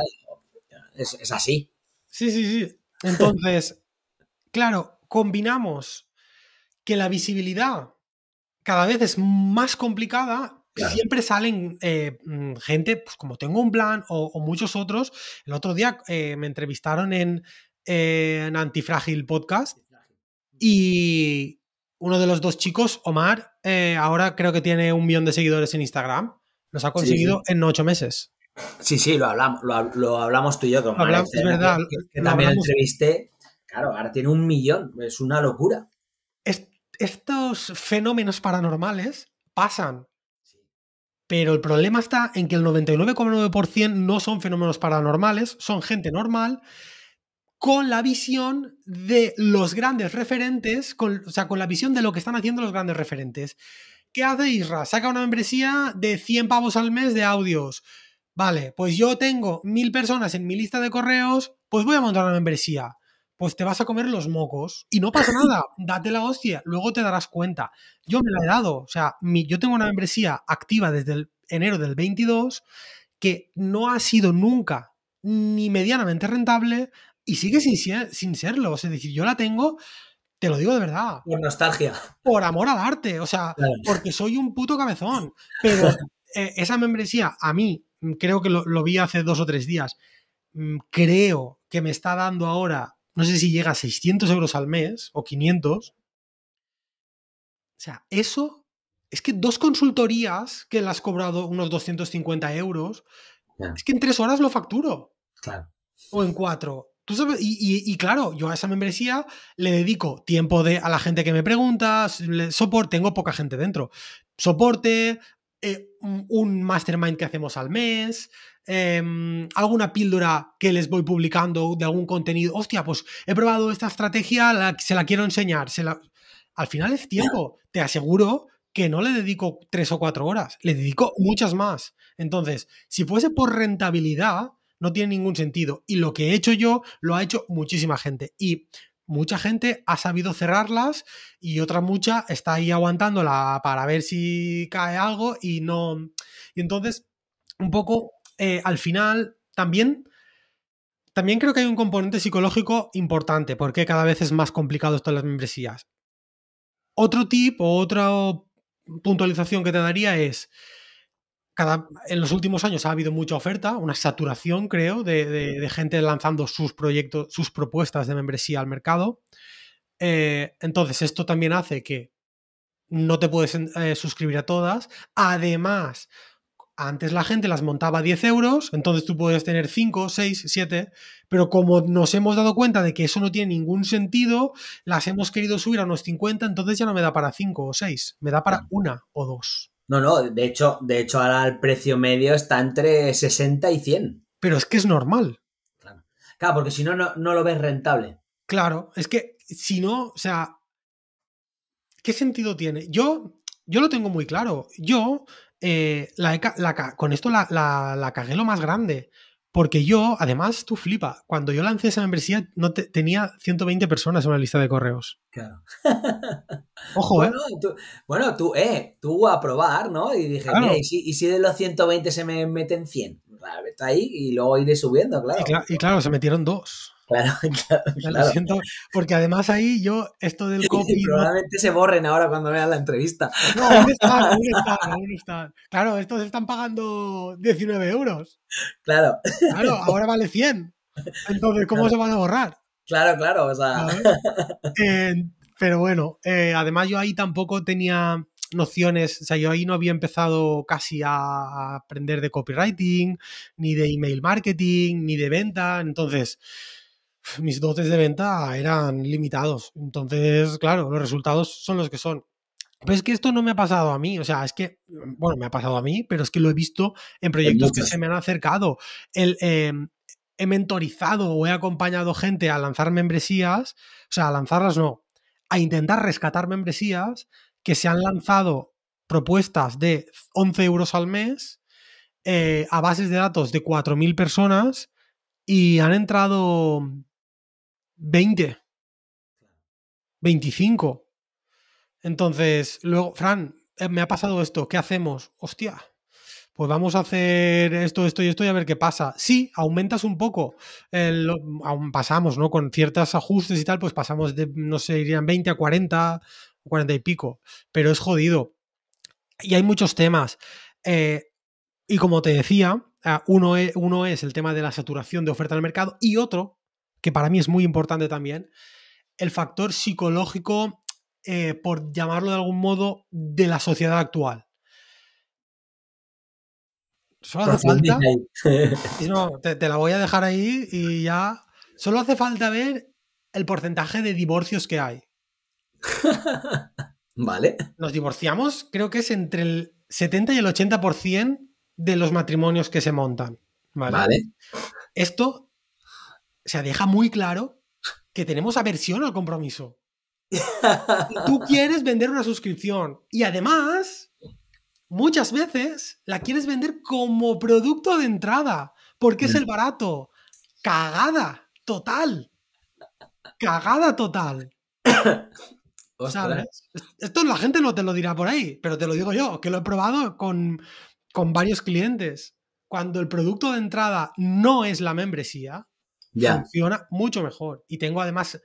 es, es así. Sí, sí, sí. Entonces, claro, combinamos que la visibilidad cada vez es más complicada. Claro. Siempre salen eh, gente, pues como Tengo un Plan o, o muchos otros. El otro día eh, me entrevistaron en, eh, en Antifrágil Podcast y uno de los dos chicos, Omar, eh, ahora creo que tiene un millón de seguidores en Instagram. Los ha conseguido sí, sí. en ocho meses. Sí, sí, lo hablamos, lo, lo hablamos tú y yo con Omar. Es verdad. Que, que también hablamos. Entrevisté. Claro, ahora tiene un millón. Es una locura. Es, estos fenómenos paranormales pasan. Pero el problema está en que el noventa y nueve coma nueve por ciento no son fenómenos paranormales, son gente normal con la visión de los grandes referentes, con, o sea, con la visión de lo que están haciendo los grandes referentes. ¿Qué hace Isra? Saca una membresía de cien pavos al mes de audios. Vale, pues yo tengo mil personas en mi lista de correos, pues voy a montar una membresía. Pues te vas a comer los mocos y no pasa nada, date la hostia, luego te darás cuenta. Yo me la he dado, o sea, mi, yo tengo una membresía activa desde el enero del veintidós que no ha sido nunca ni medianamente rentable y sigue sin, sin serlo, o sea, decir, yo la tengo, te lo digo de verdad. Por nostalgia. Por amor al arte, o sea, claro. Porque soy un puto cabezón, pero eh, esa membresía a mí, creo que lo, lo vi hace dos o tres días, creo que me está dando ahora no sé si llega a seiscientos euros al mes o quinientos. O sea, eso es que dos consultorías que le has cobrado unos doscientos cincuenta euros, yeah. Es que en tres horas lo facturo. Claro. O en cuatro. ¿Tú sabes? Y, y, y claro, yo a esa membresía le dedico tiempo de, a la gente que me pregunta, soporte, tengo poca gente dentro, soporte, eh, un mastermind que hacemos al mes... Eh, alguna píldora que les voy publicando de algún contenido, hostia, pues he probado esta estrategia, la, se la quiero enseñar, se la... al final es tiempo, te aseguro que no le dedico tres o cuatro horas, le dedico muchas más. Entonces, si fuese por rentabilidad, no tiene ningún sentido, y lo que he hecho yo lo ha hecho muchísima gente, y mucha gente ha sabido cerrarlas y otra mucha está ahí aguantándola para ver si cae algo y no, y entonces un poco Eh, al final, también, también creo que hay un componente psicológico importante, porque cada vez es más complicado esto de las membresías. Otro tip o otra puntualización que te daría es, cada, en los últimos años ha habido mucha oferta, una saturación, creo, de, de, de gente lanzando sus proyectos, sus propuestas de membresía al mercado. Eh, entonces, esto también hace que no te puedes eh, suscribir a todas. Además, antes la gente las montaba a diez euros, entonces tú puedes tener cinco, seis, siete, pero como nos hemos dado cuenta de que eso no tiene ningún sentido, las hemos querido subir a unos cincuenta, entonces ya no me da para cinco o seis, me da para una o dos. No, no, de hecho, de hecho ahora el precio medio está entre sesenta y cien. Pero es que es normal. Claro, claro, porque si no, no, no lo ves rentable. Claro, es que si no, o sea, ¿qué sentido tiene? Yo, yo lo tengo muy claro, yo... Eh, la, la, con esto la, la, la cagué lo más grande, porque yo, además, tú flipa, cuando yo lancé esa membresía no te, tenía ciento veinte personas en una lista de correos. Claro. Ojo, bueno, eh tú, bueno, tú, eh, tú a probar, ¿no? Y dije, claro. Mira, ¿y si, y si de los ciento veinte se me meten cien? Está ahí y luego iré subiendo, claro. Y, cl y claro, se metieron dos. Claro, claro, claro. Lo siento, porque además ahí yo, esto del copy... Sí, probablemente no... se borren ahora cuando vean la entrevista. No, aún están, aún están, aún están. Claro, estos están pagando diecinueve euros. Claro. Claro, ahora vale cien. Entonces, ¿cómo claro. se van a borrar? Claro, claro, o sea... Eh, pero bueno, eh, además yo ahí tampoco tenía nociones, o sea, yo ahí no había empezado casi a aprender de copywriting, ni de email marketing, ni de venta, entonces... mis dotes de venta eran limitados. Entonces, claro, los resultados son los que son. Pero es que esto no me ha pasado a mí. O sea, es que, bueno, me ha pasado a mí, pero es que lo he visto en proyectos que se me han acercado. El, eh, he mentorizado o he acompañado gente a lanzar membresías, o sea, a lanzarlas no, a intentar rescatar membresías que se han lanzado propuestas de once euros al mes eh, a bases de datos de cuatro mil personas y han entrado... veinte, veinticinco. Entonces, luego, Fran, me ha pasado esto, ¿qué hacemos? Hostia, pues vamos a hacer esto, esto y esto y a ver qué pasa. Sí, aumentas un poco, el, aún pasamos, ¿no? Con ciertos ajustes y tal, pues pasamos de, no sé, irían veinte a cuarenta, cuarenta y pico, pero es jodido. Y hay muchos temas. Eh, y como te decía, uno es, uno es el tema de la saturación de oferta en el mercado y otro, que para mí es muy importante también, el factor psicológico, eh, por llamarlo de algún modo, de la sociedad actual. Solo hace falta... No, te, te la voy a dejar ahí y ya... Solo hace falta ver el porcentaje de divorcios que hay. Vale. Nos divorciamos, creo que es entre el setenta y el ochenta por ciento de los matrimonios que se montan. Vale. Vale. Esto se deja muy claro que tenemos aversión al compromiso. Tú quieres vender una suscripción y además... muchas veces la quieres vender como producto de entrada porque es el barato. Cagada total. Cagada total. ¿Sabes? Esto la gente no te lo dirá por ahí, pero te lo digo yo, que lo he probado con, con varios clientes. Cuando el producto de entrada no es la membresía, yeah, funciona mucho mejor. Y tengo además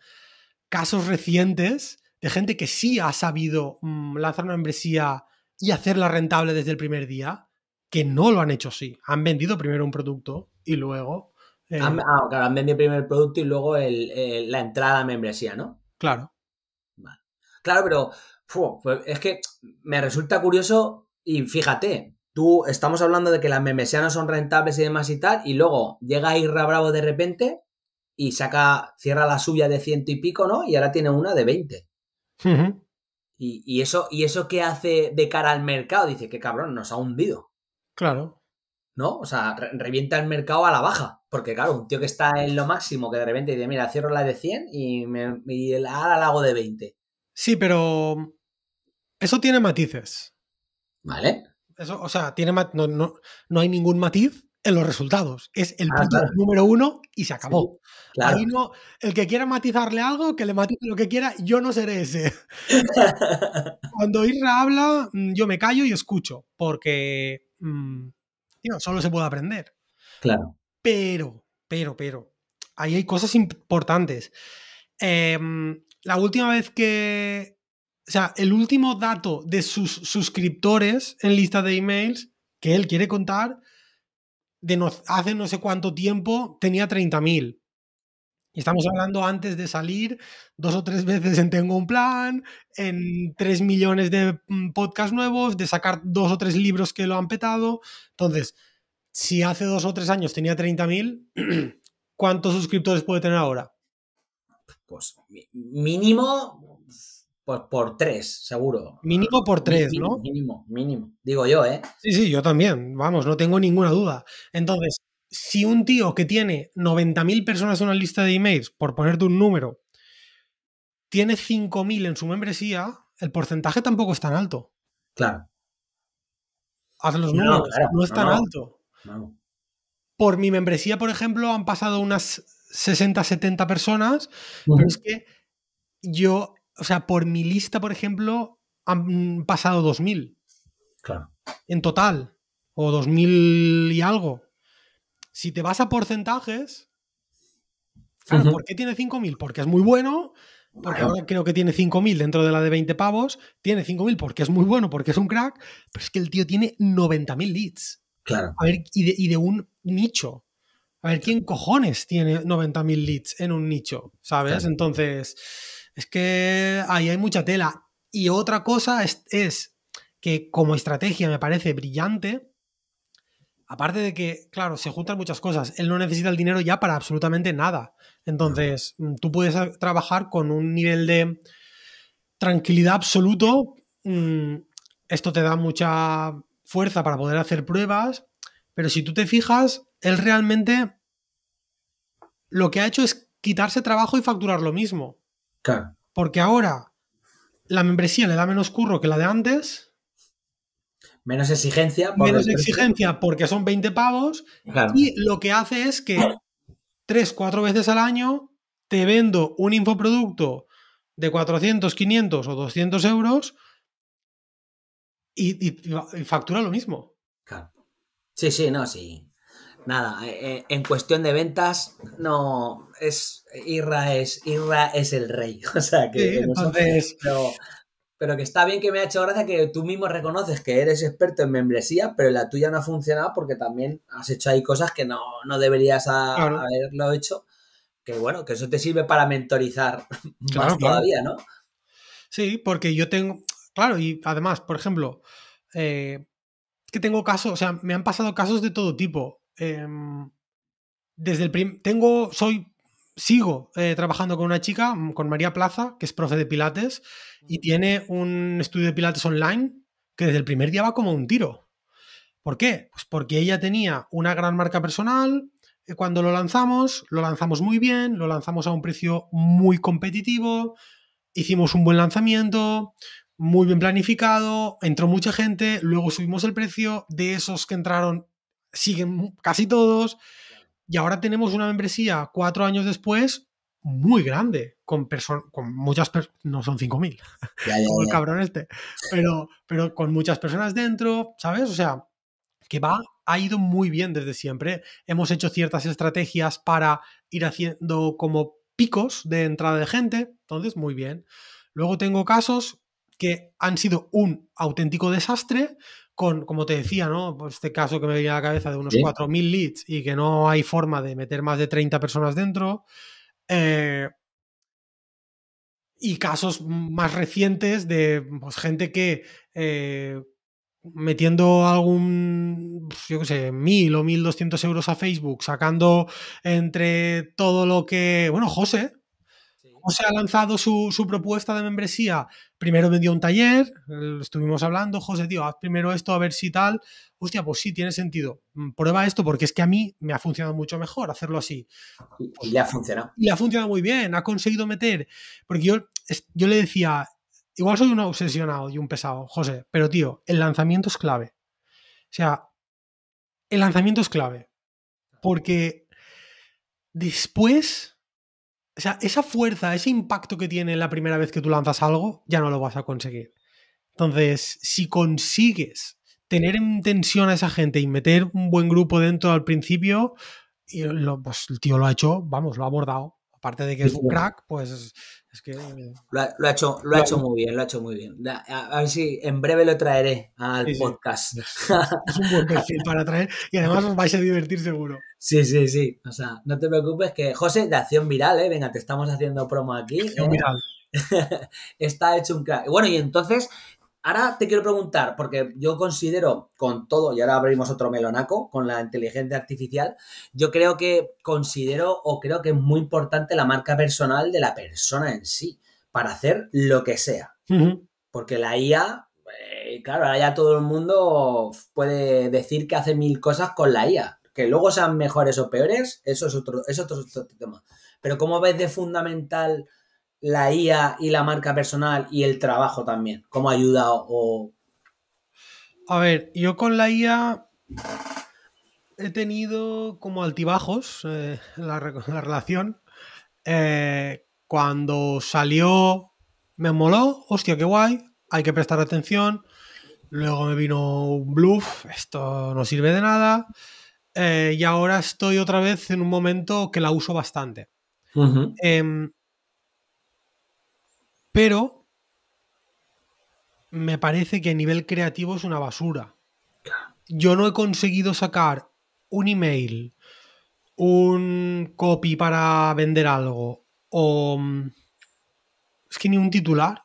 casos recientes de gente que sí ha sabido mmm, lanzar una membresía y hacerla rentable desde el primer día, que no lo han hecho así. Han vendido primero un producto y luego... Eh... Ah, claro, han vendido primero el producto y luego el, el, la entrada a la membresía, ¿no? Claro. Vale. Claro, pero fu, pues es que me resulta curioso y fíjate, tú estamos hablando de que las membresías no son rentables y demás y tal, y luego llega Isra Bravo de repente y saca, cierra la suya de ciento y pico, ¿no? Y ahora tiene una de veinte. Uh-huh. Y, y eso, ¿y eso qué hace de cara al mercado? Dice, qué cabrón, nos ha hundido. Claro. ¿No? O sea, re revienta el mercado a la baja. Porque claro, un tío que está en lo máximo, que de repente dice, mira, cierro la de cien y, me, y ahora la hago de veinte. Sí, pero eso tiene matices. ¿Vale? Eso, o sea, tiene mat no, no, no hay ningún matiz en los resultados. Es el ah, punto claro. número uno y se acabó. Sí, claro. Ahí no, el que quiera matizarle algo, que le matice lo que quiera, yo no seré ese. Cuando Isra habla, yo me callo y escucho, porque mmm, tío, solo se puede aprender. Claro. Pero, pero, pero, ahí hay cosas importantes. Eh, la última vez que... O sea, el último dato de sus suscriptores en lista de emails que él quiere contar... de no, hace no sé cuánto tiempo tenía treinta mil. Y estamos hablando antes de salir dos o tres veces en Tengo un Plan, en tres millones de podcasts nuevos, de sacar dos o tres libros que lo han petado. Entonces, si hace dos o tres años tenía treinta mil, ¿cuántos suscriptores puede tener ahora? Pues mínimo pues por tres, seguro. Mínimo por tres, mínimo, ¿no? Mínimo, mínimo. Digo yo, ¿eh? Sí, sí, yo también. Vamos, no tengo ninguna duda. Entonces, si un tío que tiene noventa mil personas en una lista de emails, por ponerte un número, tiene cinco mil en su membresía, el porcentaje tampoco es tan alto. Claro. Haz los números, no, claro, no es tan no, alto. No. Por mi membresía, por ejemplo, han pasado unas sesenta, setenta personas, uh-huh, pero es que yo... O sea, por mi lista, por ejemplo, han pasado dos mil. Claro. En total. O dos mil y algo. Si te vas a porcentajes... Claro, uh-huh. ¿Por qué tiene cinco mil? Porque es muy bueno. Porque bueno, ahora creo que tiene cinco mil dentro de la de veinte pavos. Tiene cinco mil porque es muy bueno, porque es un crack. Pero es que el tío tiene noventa mil leads. Claro. A ver, y de, y de un nicho. A ver, ¿quién cojones tiene noventa mil leads en un nicho? ¿Sabes? Claro. Entonces... Es que ahí hay mucha tela. Y otra cosa es, es que como estrategia me parece brillante, aparte de que, claro, se juntan muchas cosas. Él no necesita el dinero ya para absolutamente nada. Entonces, tú puedes trabajar con un nivel de tranquilidad absoluto. Esto te da mucha fuerza para poder hacer pruebas. Pero si tú te fijas, él realmente lo que ha hecho es quitarse trabajo y facturar lo mismo. Claro. Porque ahora la membresía le da menos curro que la de antes. Menos exigencia. Menos exigencia porque son veinte pavos. Claro. Y lo que hace es que tres, cuatro veces al año te vendo un infoproducto de cuatrocientos, quinientos o doscientos euros y, y, y factura lo mismo. Claro. Sí, sí, no, sí. Nada, eh, en cuestión de ventas, no, es Isra es, Isra es el rey. O sea, que, sí, que entonces... pero, pero que está bien, que me ha hecho gracia que tú mismo reconoces que eres experto en membresía, pero la tuya no ha funcionado porque también has hecho ahí cosas que no, no deberías a, claro. haberlo hecho. Que bueno, que eso te sirve para mentorizar claro, más todavía, claro. ¿no? Sí, porque yo tengo... Claro, y además, por ejemplo, eh, que tengo casos, o sea, me han pasado casos de todo tipo. Eh, desde el prim... Tengo, soy... Sigo eh, trabajando con una chica, con María Plaza, que es profe de Pilates, y tiene un estudio de Pilates online que desde el primer día va como un tiro. ¿Por qué? Pues porque ella tenía una gran marca personal. Cuando lo lanzamos, lo lanzamos muy bien, lo lanzamos a un precio muy competitivo, hicimos un buen lanzamiento, muy bien planificado, entró mucha gente, luego subimos el precio, de esos que entraron siguen casi todos. Y ahora tenemos una membresía cuatro años después muy grande, con personas, con muchas personas, no son cinco mil, como el cabrón este, pero, pero con muchas personas dentro, ¿sabes? O sea, que va, ha ido muy bien desde siempre. Hemos hecho ciertas estrategias para ir haciendo como picos de entrada de gente, entonces muy bien. Luego tengo casos que han sido un auténtico desastre, con, como te decía, ¿no? Pues este caso que me venía a la cabeza de unos ¿Sí? cuatro mil leads y que no hay forma de meter más de treinta personas dentro. Eh, y casos más recientes de pues, gente que eh, metiendo algún, yo qué sé, mil o mil doscientos euros a Facebook, sacando entre todo lo que... Bueno, José... José ha lanzado su, su propuesta de membresía. Primero vendió un taller, estuvimos hablando, José, tío, haz primero esto, a ver si tal. Hostia, pues sí, tiene sentido. Prueba esto porque es que a mí me ha funcionado mucho mejor hacerlo así. Y le ha funcionado. Y le ha funcionado muy bien, ha conseguido meter. Porque yo, yo le decía, igual soy un obsesionado y un pesado, José, pero tío, el lanzamiento es clave. O sea, el lanzamiento es clave. Porque después... O sea, esa fuerza, ese impacto que tiene la primera vez que tú lanzas algo, ya no lo vas a conseguir. Entonces, si consigues tener en tensión a esa gente y meter un buen grupo dentro al principio, y lo, pues el tío lo ha hecho, vamos, lo ha abordado. Aparte de que es un crack, pues es que... Lo ha, lo ha hecho, lo ha hecho muy bien, lo ha hecho muy bien. A, a ver si en breve lo traeré al sí, podcast. Sí. Es un buen perfil para traer y además os vais a divertir seguro. Sí, sí, sí. O sea, no te preocupes que... José, de Acción Viral, ¿eh? Venga, te estamos haciendo promo aquí. Acción Viral. Está hecho un crack. Bueno, y entonces, ahora te quiero preguntar, porque yo considero con todo, y ahora abrimos otro melonaco, con la inteligencia artificial, yo creo que considero o creo que es muy importante la marca personal de la persona en sí, para hacer lo que sea. Uh-huh. Porque la I A, eh, claro, ahora ya todo el mundo puede decir que hace mil cosas con la I A. Que luego sean mejores o peores, eso es otro, eso es otro, otro tema. Pero ¿cómo ves de fundamental la I A y la marca personal y el trabajo también? ¿Cómo ayuda o...? A ver, yo con la I A he tenido como altibajos eh, la, la relación. Eh, cuando salió me moló, hostia, qué guay, hay que prestar atención. Luego me vino un bluff, esto no sirve de nada. Eh, y ahora estoy otra vez en un momento que la uso bastante. Uh-huh. Eh, Pero me parece que a nivel creativo es una basura. Yo no he conseguido sacar un email, un copy para vender algo, o es que ni un titular.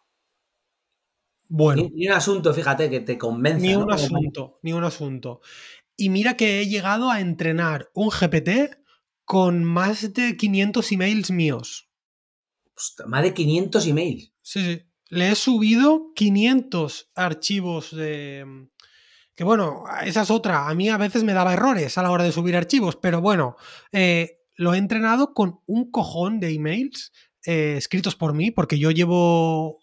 Bueno. Ni, ni un asunto, fíjate, que te convence. Ni un ¿no? asunto, ni un asunto. Y mira que he llegado a entrenar un G P T con más de quinientos emails míos. Hostia, más de quinientos emails. Sí, sí. Le he subido quinientos archivos de... Que bueno, esa es otra. A mí a veces me daba errores a la hora de subir archivos, pero bueno, eh, lo he entrenado con un cojón de emails eh, escritos por mí, porque yo llevo,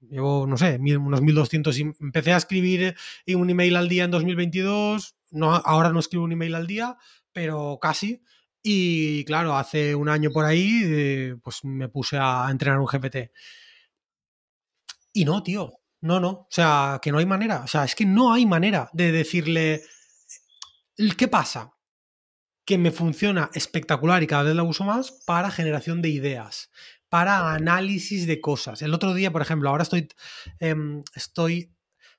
llevo no sé, unos mil doscientos. Empecé a escribir un email al día en dos mil veintidós. No, ahora no escribo un email al día, pero casi. Y claro, hace un año por ahí, pues me puse a entrenar un G P T. Y no, tío, no, no. O sea, que no hay manera. O sea, es que no hay manera de decirle ¿Qué pasa? Que me funciona espectacular y cada vez la uso más para generación de ideas, para análisis de cosas. El otro día, por ejemplo, ahora estoy, eh, estoy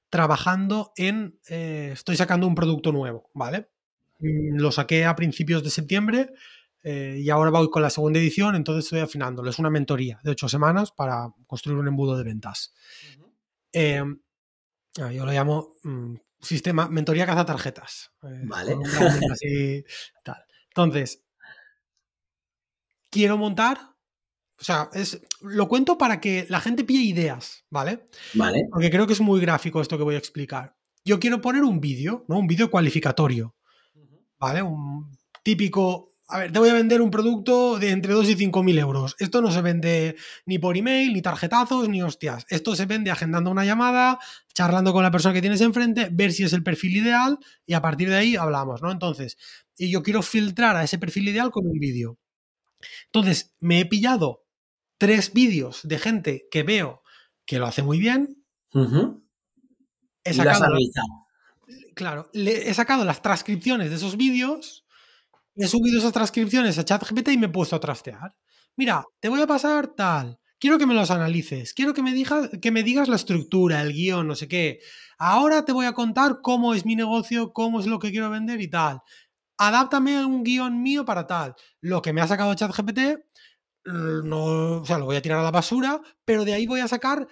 trabajando en... Eh, estoy sacando un producto nuevo, ¿vale? Lo saqué a principios de septiembre eh, y ahora voy con la segunda edición, entonces estoy afinándolo. Es una mentoría de ocho semanas para construir un embudo de ventas. Uh-huh. eh, yo lo llamo... Mmm, Sistema, mentoría caza tarjetas. Vale. Así, tal. Entonces, quiero montar, o sea, es, lo cuento para que la gente pille ideas, ¿vale? Vale. Porque creo que es muy gráfico esto que voy a explicar. Yo quiero poner un vídeo, ¿no? Un vídeo cualificatorio, ¿vale? Un típico, a ver, te voy a vender un producto de entre dos y cinco mil euros. Esto no se vende ni por email, ni tarjetazos, ni hostias. Esto se vende agendando una llamada, charlando con la persona que tienes enfrente, ver si es el perfil ideal y a partir de ahí hablamos, ¿no? Entonces, y yo quiero filtrar a ese perfil ideal con un vídeo. Entonces, me he pillado tres vídeos de gente que veo que lo hace muy bien. Uh-huh. He sacado, claro, le, he sacado las transcripciones de esos vídeos. He subido esas transcripciones a ChatGPT y me he puesto a trastear. Mira, te voy a pasar tal. Quiero que me los analices. Quiero que me, digas, que me digas la estructura, el guión, no sé qué. Ahora te voy a contar cómo es mi negocio, cómo es lo que quiero vender y tal. Adáptame a un guión mío para tal. Lo que me ha sacado ChatGPT, no, o sea, lo voy a tirar a la basura, pero de ahí voy a sacar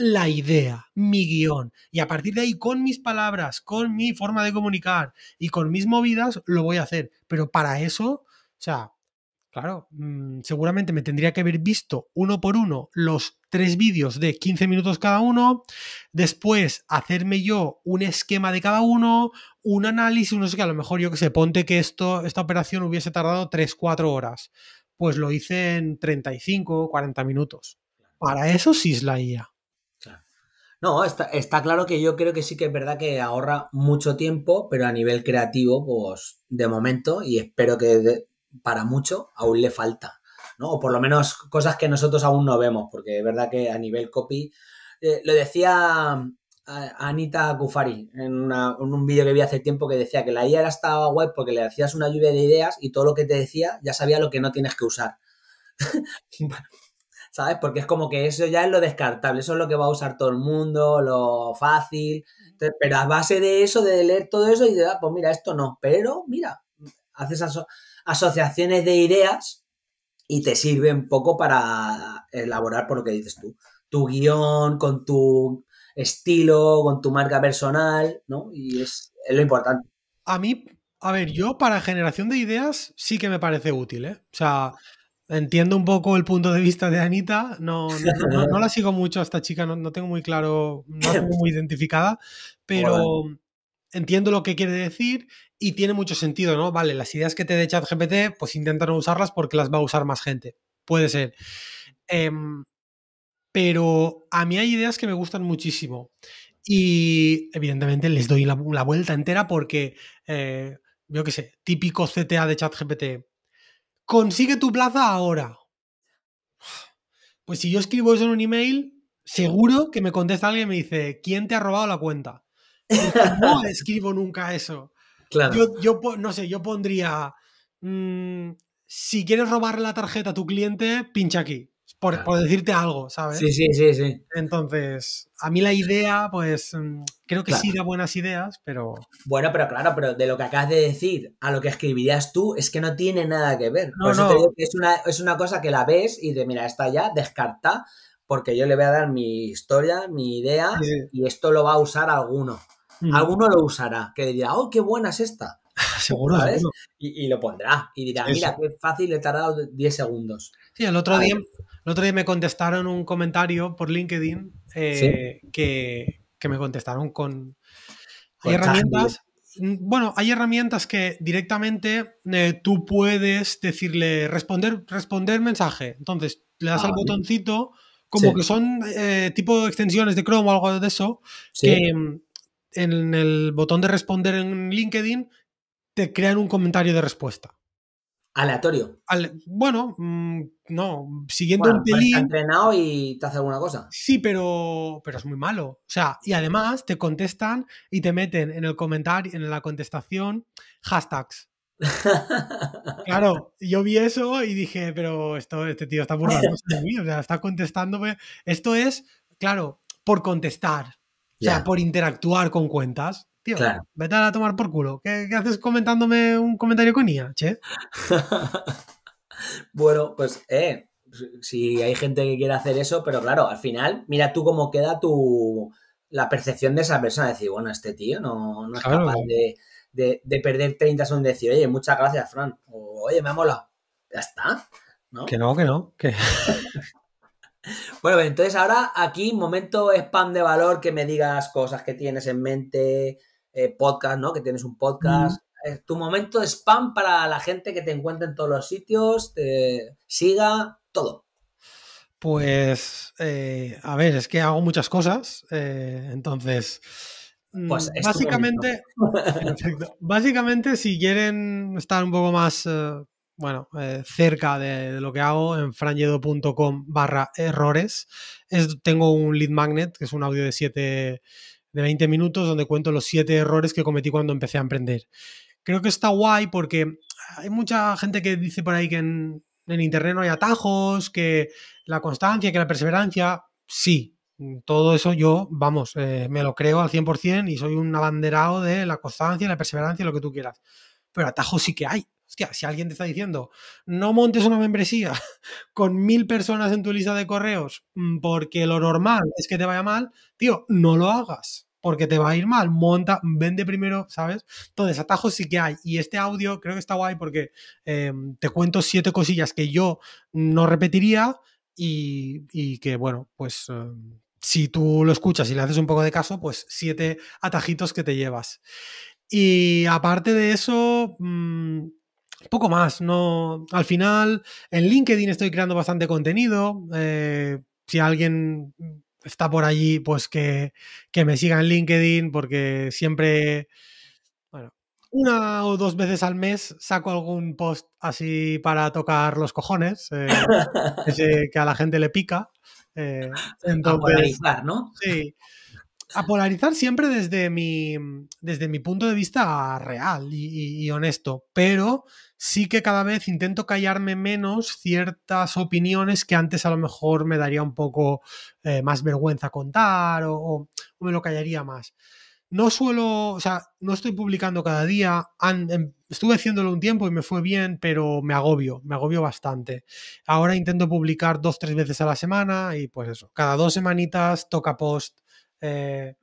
la idea, mi guión. Y a partir de ahí, con mis palabras, con mi forma de comunicar y con mis movidas, lo voy a hacer. Pero para eso, o sea, claro, mmm, seguramente me tendría que haber visto uno por uno los tres vídeos de quince minutos cada uno, después hacerme yo un esquema de cada uno, un análisis, no sé qué, a lo mejor yo que sé, ponte que esto, esta operación hubiese tardado tres, cuatro horas. Pues lo hice en treinta y cinco, cuarenta minutos. Para eso sí es la I A. No, está, está claro que yo creo que sí que es verdad que ahorra mucho tiempo, pero a nivel creativo, pues, de momento, y espero que de, para mucho, aún le falta, ¿no? O por lo menos cosas que nosotros aún no vemos, porque es verdad que a nivel copy... Eh, lo decía a, a Anita Kufari en, una, en un vídeo que vi hace tiempo que decía que la I A era estaba guay porque le hacías una lluvia de ideas y todo lo que te decía ya sabía lo que no tienes que usar. ¿Sabes? Porque es como que eso ya es lo descartable, eso es lo que va a usar todo el mundo, lo fácil. Entonces, pero a base de eso, de leer todo eso y de, ah, pues mira, esto no, pero mira, haces aso- asociaciones de ideas y te sirve un poco para elaborar por lo que dices tú, tu guión, con tu estilo, con tu marca personal, ¿no? Y es, es lo importante. A mí, a ver, yo para generación de ideas sí que me parece útil, ¿eh? O sea... Entiendo un poco el punto de vista de Anita, no, no, no, no la sigo mucho a esta chica, no, no tengo muy claro, no la tengo muy identificada, pero bueno, entiendo lo que quiere decir y tiene mucho sentido, ¿no? Vale, las ideas que te dé ChatGPT, pues intenta no usarlas porque las va a usar más gente, puede ser. Eh, pero a mí hay ideas que me gustan muchísimo y evidentemente les doy la, la vuelta entera porque, eh, yo qué sé, típico C T A de ChatGPT. Consigue tu plaza ahora. Pues si yo escribo eso en un email, seguro que me contesta alguien y me dice, ¿quién te ha robado la cuenta? No escribo nunca eso. Claro. Yo, yo, no sé, yo pondría, mmm, si quieres robar la tarjeta a tu cliente, pincha aquí. Por, claro, por decirte algo, ¿sabes? Sí, sí, sí, sí. Entonces, a mí la idea, pues, creo que claro, sí da buenas ideas, pero... Bueno, pero claro, pero de lo que acabas de decir a lo que escribirías tú es que no tiene nada que ver. No, por eso no. Te digo que es una, es una cosa que la ves y de mira, esta ya, descarta, porque yo le voy a dar mi historia, mi idea, sí, y esto lo va a usar alguno. Mm. Alguno lo usará, que dirá, oh, qué buena es esta. Seguro, ¿sabes? Seguro. Y, y lo pondrá. Y dirá, mira, eso, qué fácil, he tardado diez segundos. Sí, el otro día... El otro día me contestaron un comentario por LinkedIn, eh, ¿sí? que, que me contestaron con... Hay herramientas, bueno, hay herramientas que directamente eh, tú puedes decirle responder, responder mensaje. Entonces, le das ah, al vale. botoncito, como sí, que son eh, tipo extensiones de Chrome o algo de eso, sí, que en el botón de responder en LinkedIn te crean un comentario de respuesta. Aleatorio. Al, bueno, mmm, no, siguiendo bueno, un pelín... Pues entrenado y te hace alguna cosa. Sí, pero, pero es muy malo. O sea, y además te contestan y te meten en el comentario, en la contestación, hashtags. Claro, yo vi eso y dije, pero esto, este tío está burlándose de mí, o sea, está contestándome. Esto es, claro, por contestar, yeah. O sea, por interactuar con cuentas. Tío, claro. Vete a tomar por culo. ¿Qué, qué haces comentándome un comentario con I A, che? Bueno, pues, eh, si hay gente que quiere hacer eso, pero claro, al final, mira tú cómo queda tu la percepción de esa persona. Decir, bueno, este tío no, no es claro. capaz de, de, de perder treinta segundos de decir, oye, muchas gracias, Fran. O, oye, me ha molado. Ya está, ¿no? Que no, que no, que... Bueno, entonces ahora aquí, momento spam de valor, que me digas cosas que tienes en mente, eh, podcast, ¿no? Que tienes un podcast. Mm. Eh, tu momento spam para la gente que te encuentra en todos los sitios, te siga, todo. Pues, eh, a ver, es que hago muchas cosas, eh, entonces... Pues es básicamente, básicamente, si quieren estar un poco más... Eh, bueno, eh, cerca de, de lo que hago en franlledó.com barra errores. Es, tengo un lead magnet, que es un audio de siete, de veinte minutos, donde cuento los siete errores que cometí cuando empecé a emprender. Creo que está guay porque hay mucha gente que dice por ahí que en, en internet no hay atajos, que la constancia, que la perseverancia, sí. Todo eso yo, vamos, eh, me lo creo al cien por ciento y soy un abanderado de la constancia, la perseverancia, lo que tú quieras. Pero atajos sí que hay. Hostia, si alguien te está diciendo no montes una membresía con mil personas en tu lista de correos porque lo normal es que te vaya mal, tío, no lo hagas porque te va a ir mal. Monta, vende primero, ¿sabes? Entonces, atajos sí que hay. Y este audio creo que está guay porque eh, te cuento siete cosillas que yo no repetiría y, y que, bueno, pues... Eh, si tú lo escuchas y le haces un poco de caso, pues siete atajitos que te llevas. Y aparte de eso... Mmm, poco más, no. Al final, en LinkedIn estoy creando bastante contenido. Eh, si alguien está por allí, pues que, que me siga en LinkedIn, porque siempre, bueno, una o dos veces al mes saco algún post así para tocar los cojones, eh, ese que a la gente le pica. Eh, entonces, a polarizar, ¿no? Sí. A polarizar siempre desde mi, desde mi punto de vista real y, y, y honesto, pero sí que cada vez intento callarme menos ciertas opiniones que antes a lo mejor me daría un poco eh, más vergüenza contar o, o, o me lo callaría más. No suelo, o sea, no estoy publicando cada día, and, em, estuve haciéndolo un tiempo y me fue bien, pero me agobio, me agobio bastante. Ahora intento publicar dos, tres veces a la semana y pues eso, cada dos semanitas toca post, Eh,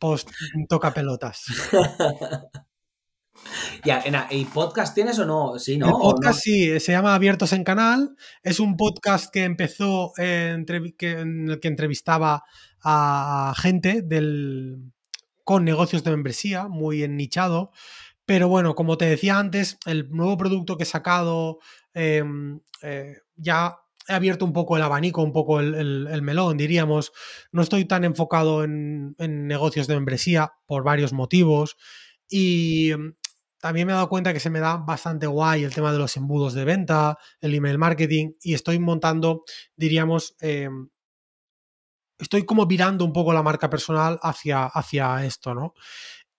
post toca pelotas. Ya, ¿y podcast tienes o no? Sí, ¿no? El podcast sí, se llama Abiertos en Canal. Es un podcast que empezó en, que, en el que entrevistaba a gente del, con negocios de membresía, muy ennichado. Pero bueno, como te decía antes, el nuevo producto que he sacado eh, eh, ya... he abierto un poco el abanico, un poco el, el, el melón, diríamos. No estoy tan enfocado en, en negocios de membresía por varios motivos y también me he dado cuenta que se me da bastante guay el tema de los embudos de venta, el email marketing y estoy montando, diríamos, eh, estoy como virando un poco la marca personal hacia, hacia esto, ¿no?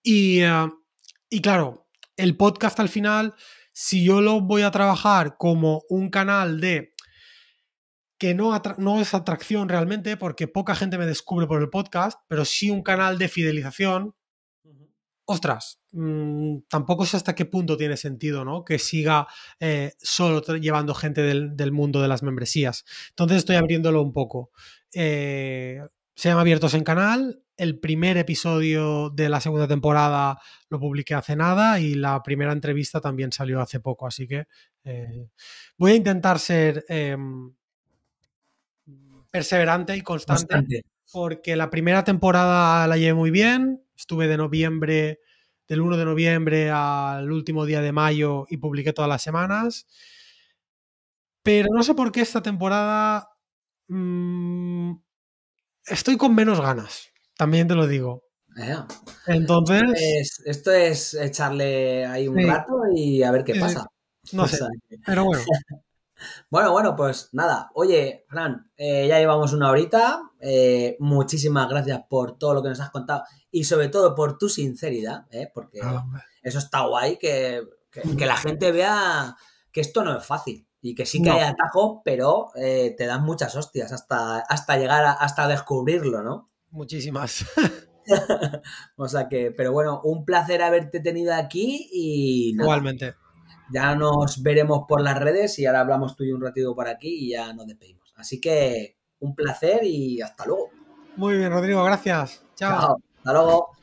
Y, eh, y claro, el podcast al final, si yo lo voy a trabajar como un canal de que no, no es atracción realmente porque poca gente me descubre por el podcast, pero sí un canal de fidelización. Uh-huh. Ostras, mmm, tampoco sé hasta qué punto tiene sentido, ¿no? Que siga eh, solo llevando gente del, del mundo de las membresías. Entonces estoy abriéndolo un poco. Eh, se llama Abiertos en Canal. El primer episodio de la segunda temporada lo publiqué hace nada y la primera entrevista también salió hace poco. Así que eh, voy a intentar ser... Eh, perseverante y constante, constante porque la primera temporada la llevé muy bien, estuve de noviembre del uno de noviembre al último día de mayo y publiqué todas las semanas, pero no sé por qué esta temporada mmm, estoy con menos ganas, también te lo digo. Yeah. Entonces esto es, esto es echarle ahí un sí. rato y a ver qué pasa. No sé, pero bueno. Bueno, bueno, pues nada. Oye, Fran, eh, ya llevamos una horita. Eh, muchísimas gracias por todo lo que nos has contado y sobre todo por tu sinceridad, ¿eh? Porque ah, eso está guay, que, que, que la gente vea que esto no es fácil y que sí que no. hay atajos, pero eh, te dan muchas hostias hasta, hasta llegar a, hasta descubrirlo, ¿no? Muchísimas. O sea que, pero bueno, un placer haberte tenido aquí y... Nada. Igualmente. Ya nos veremos por las redes y ahora hablamos tú y un ratito por aquí y ya nos despedimos. Así que un placer y hasta luego. Muy bien, Rodrigo, gracias. Chao. Chao. Hasta luego.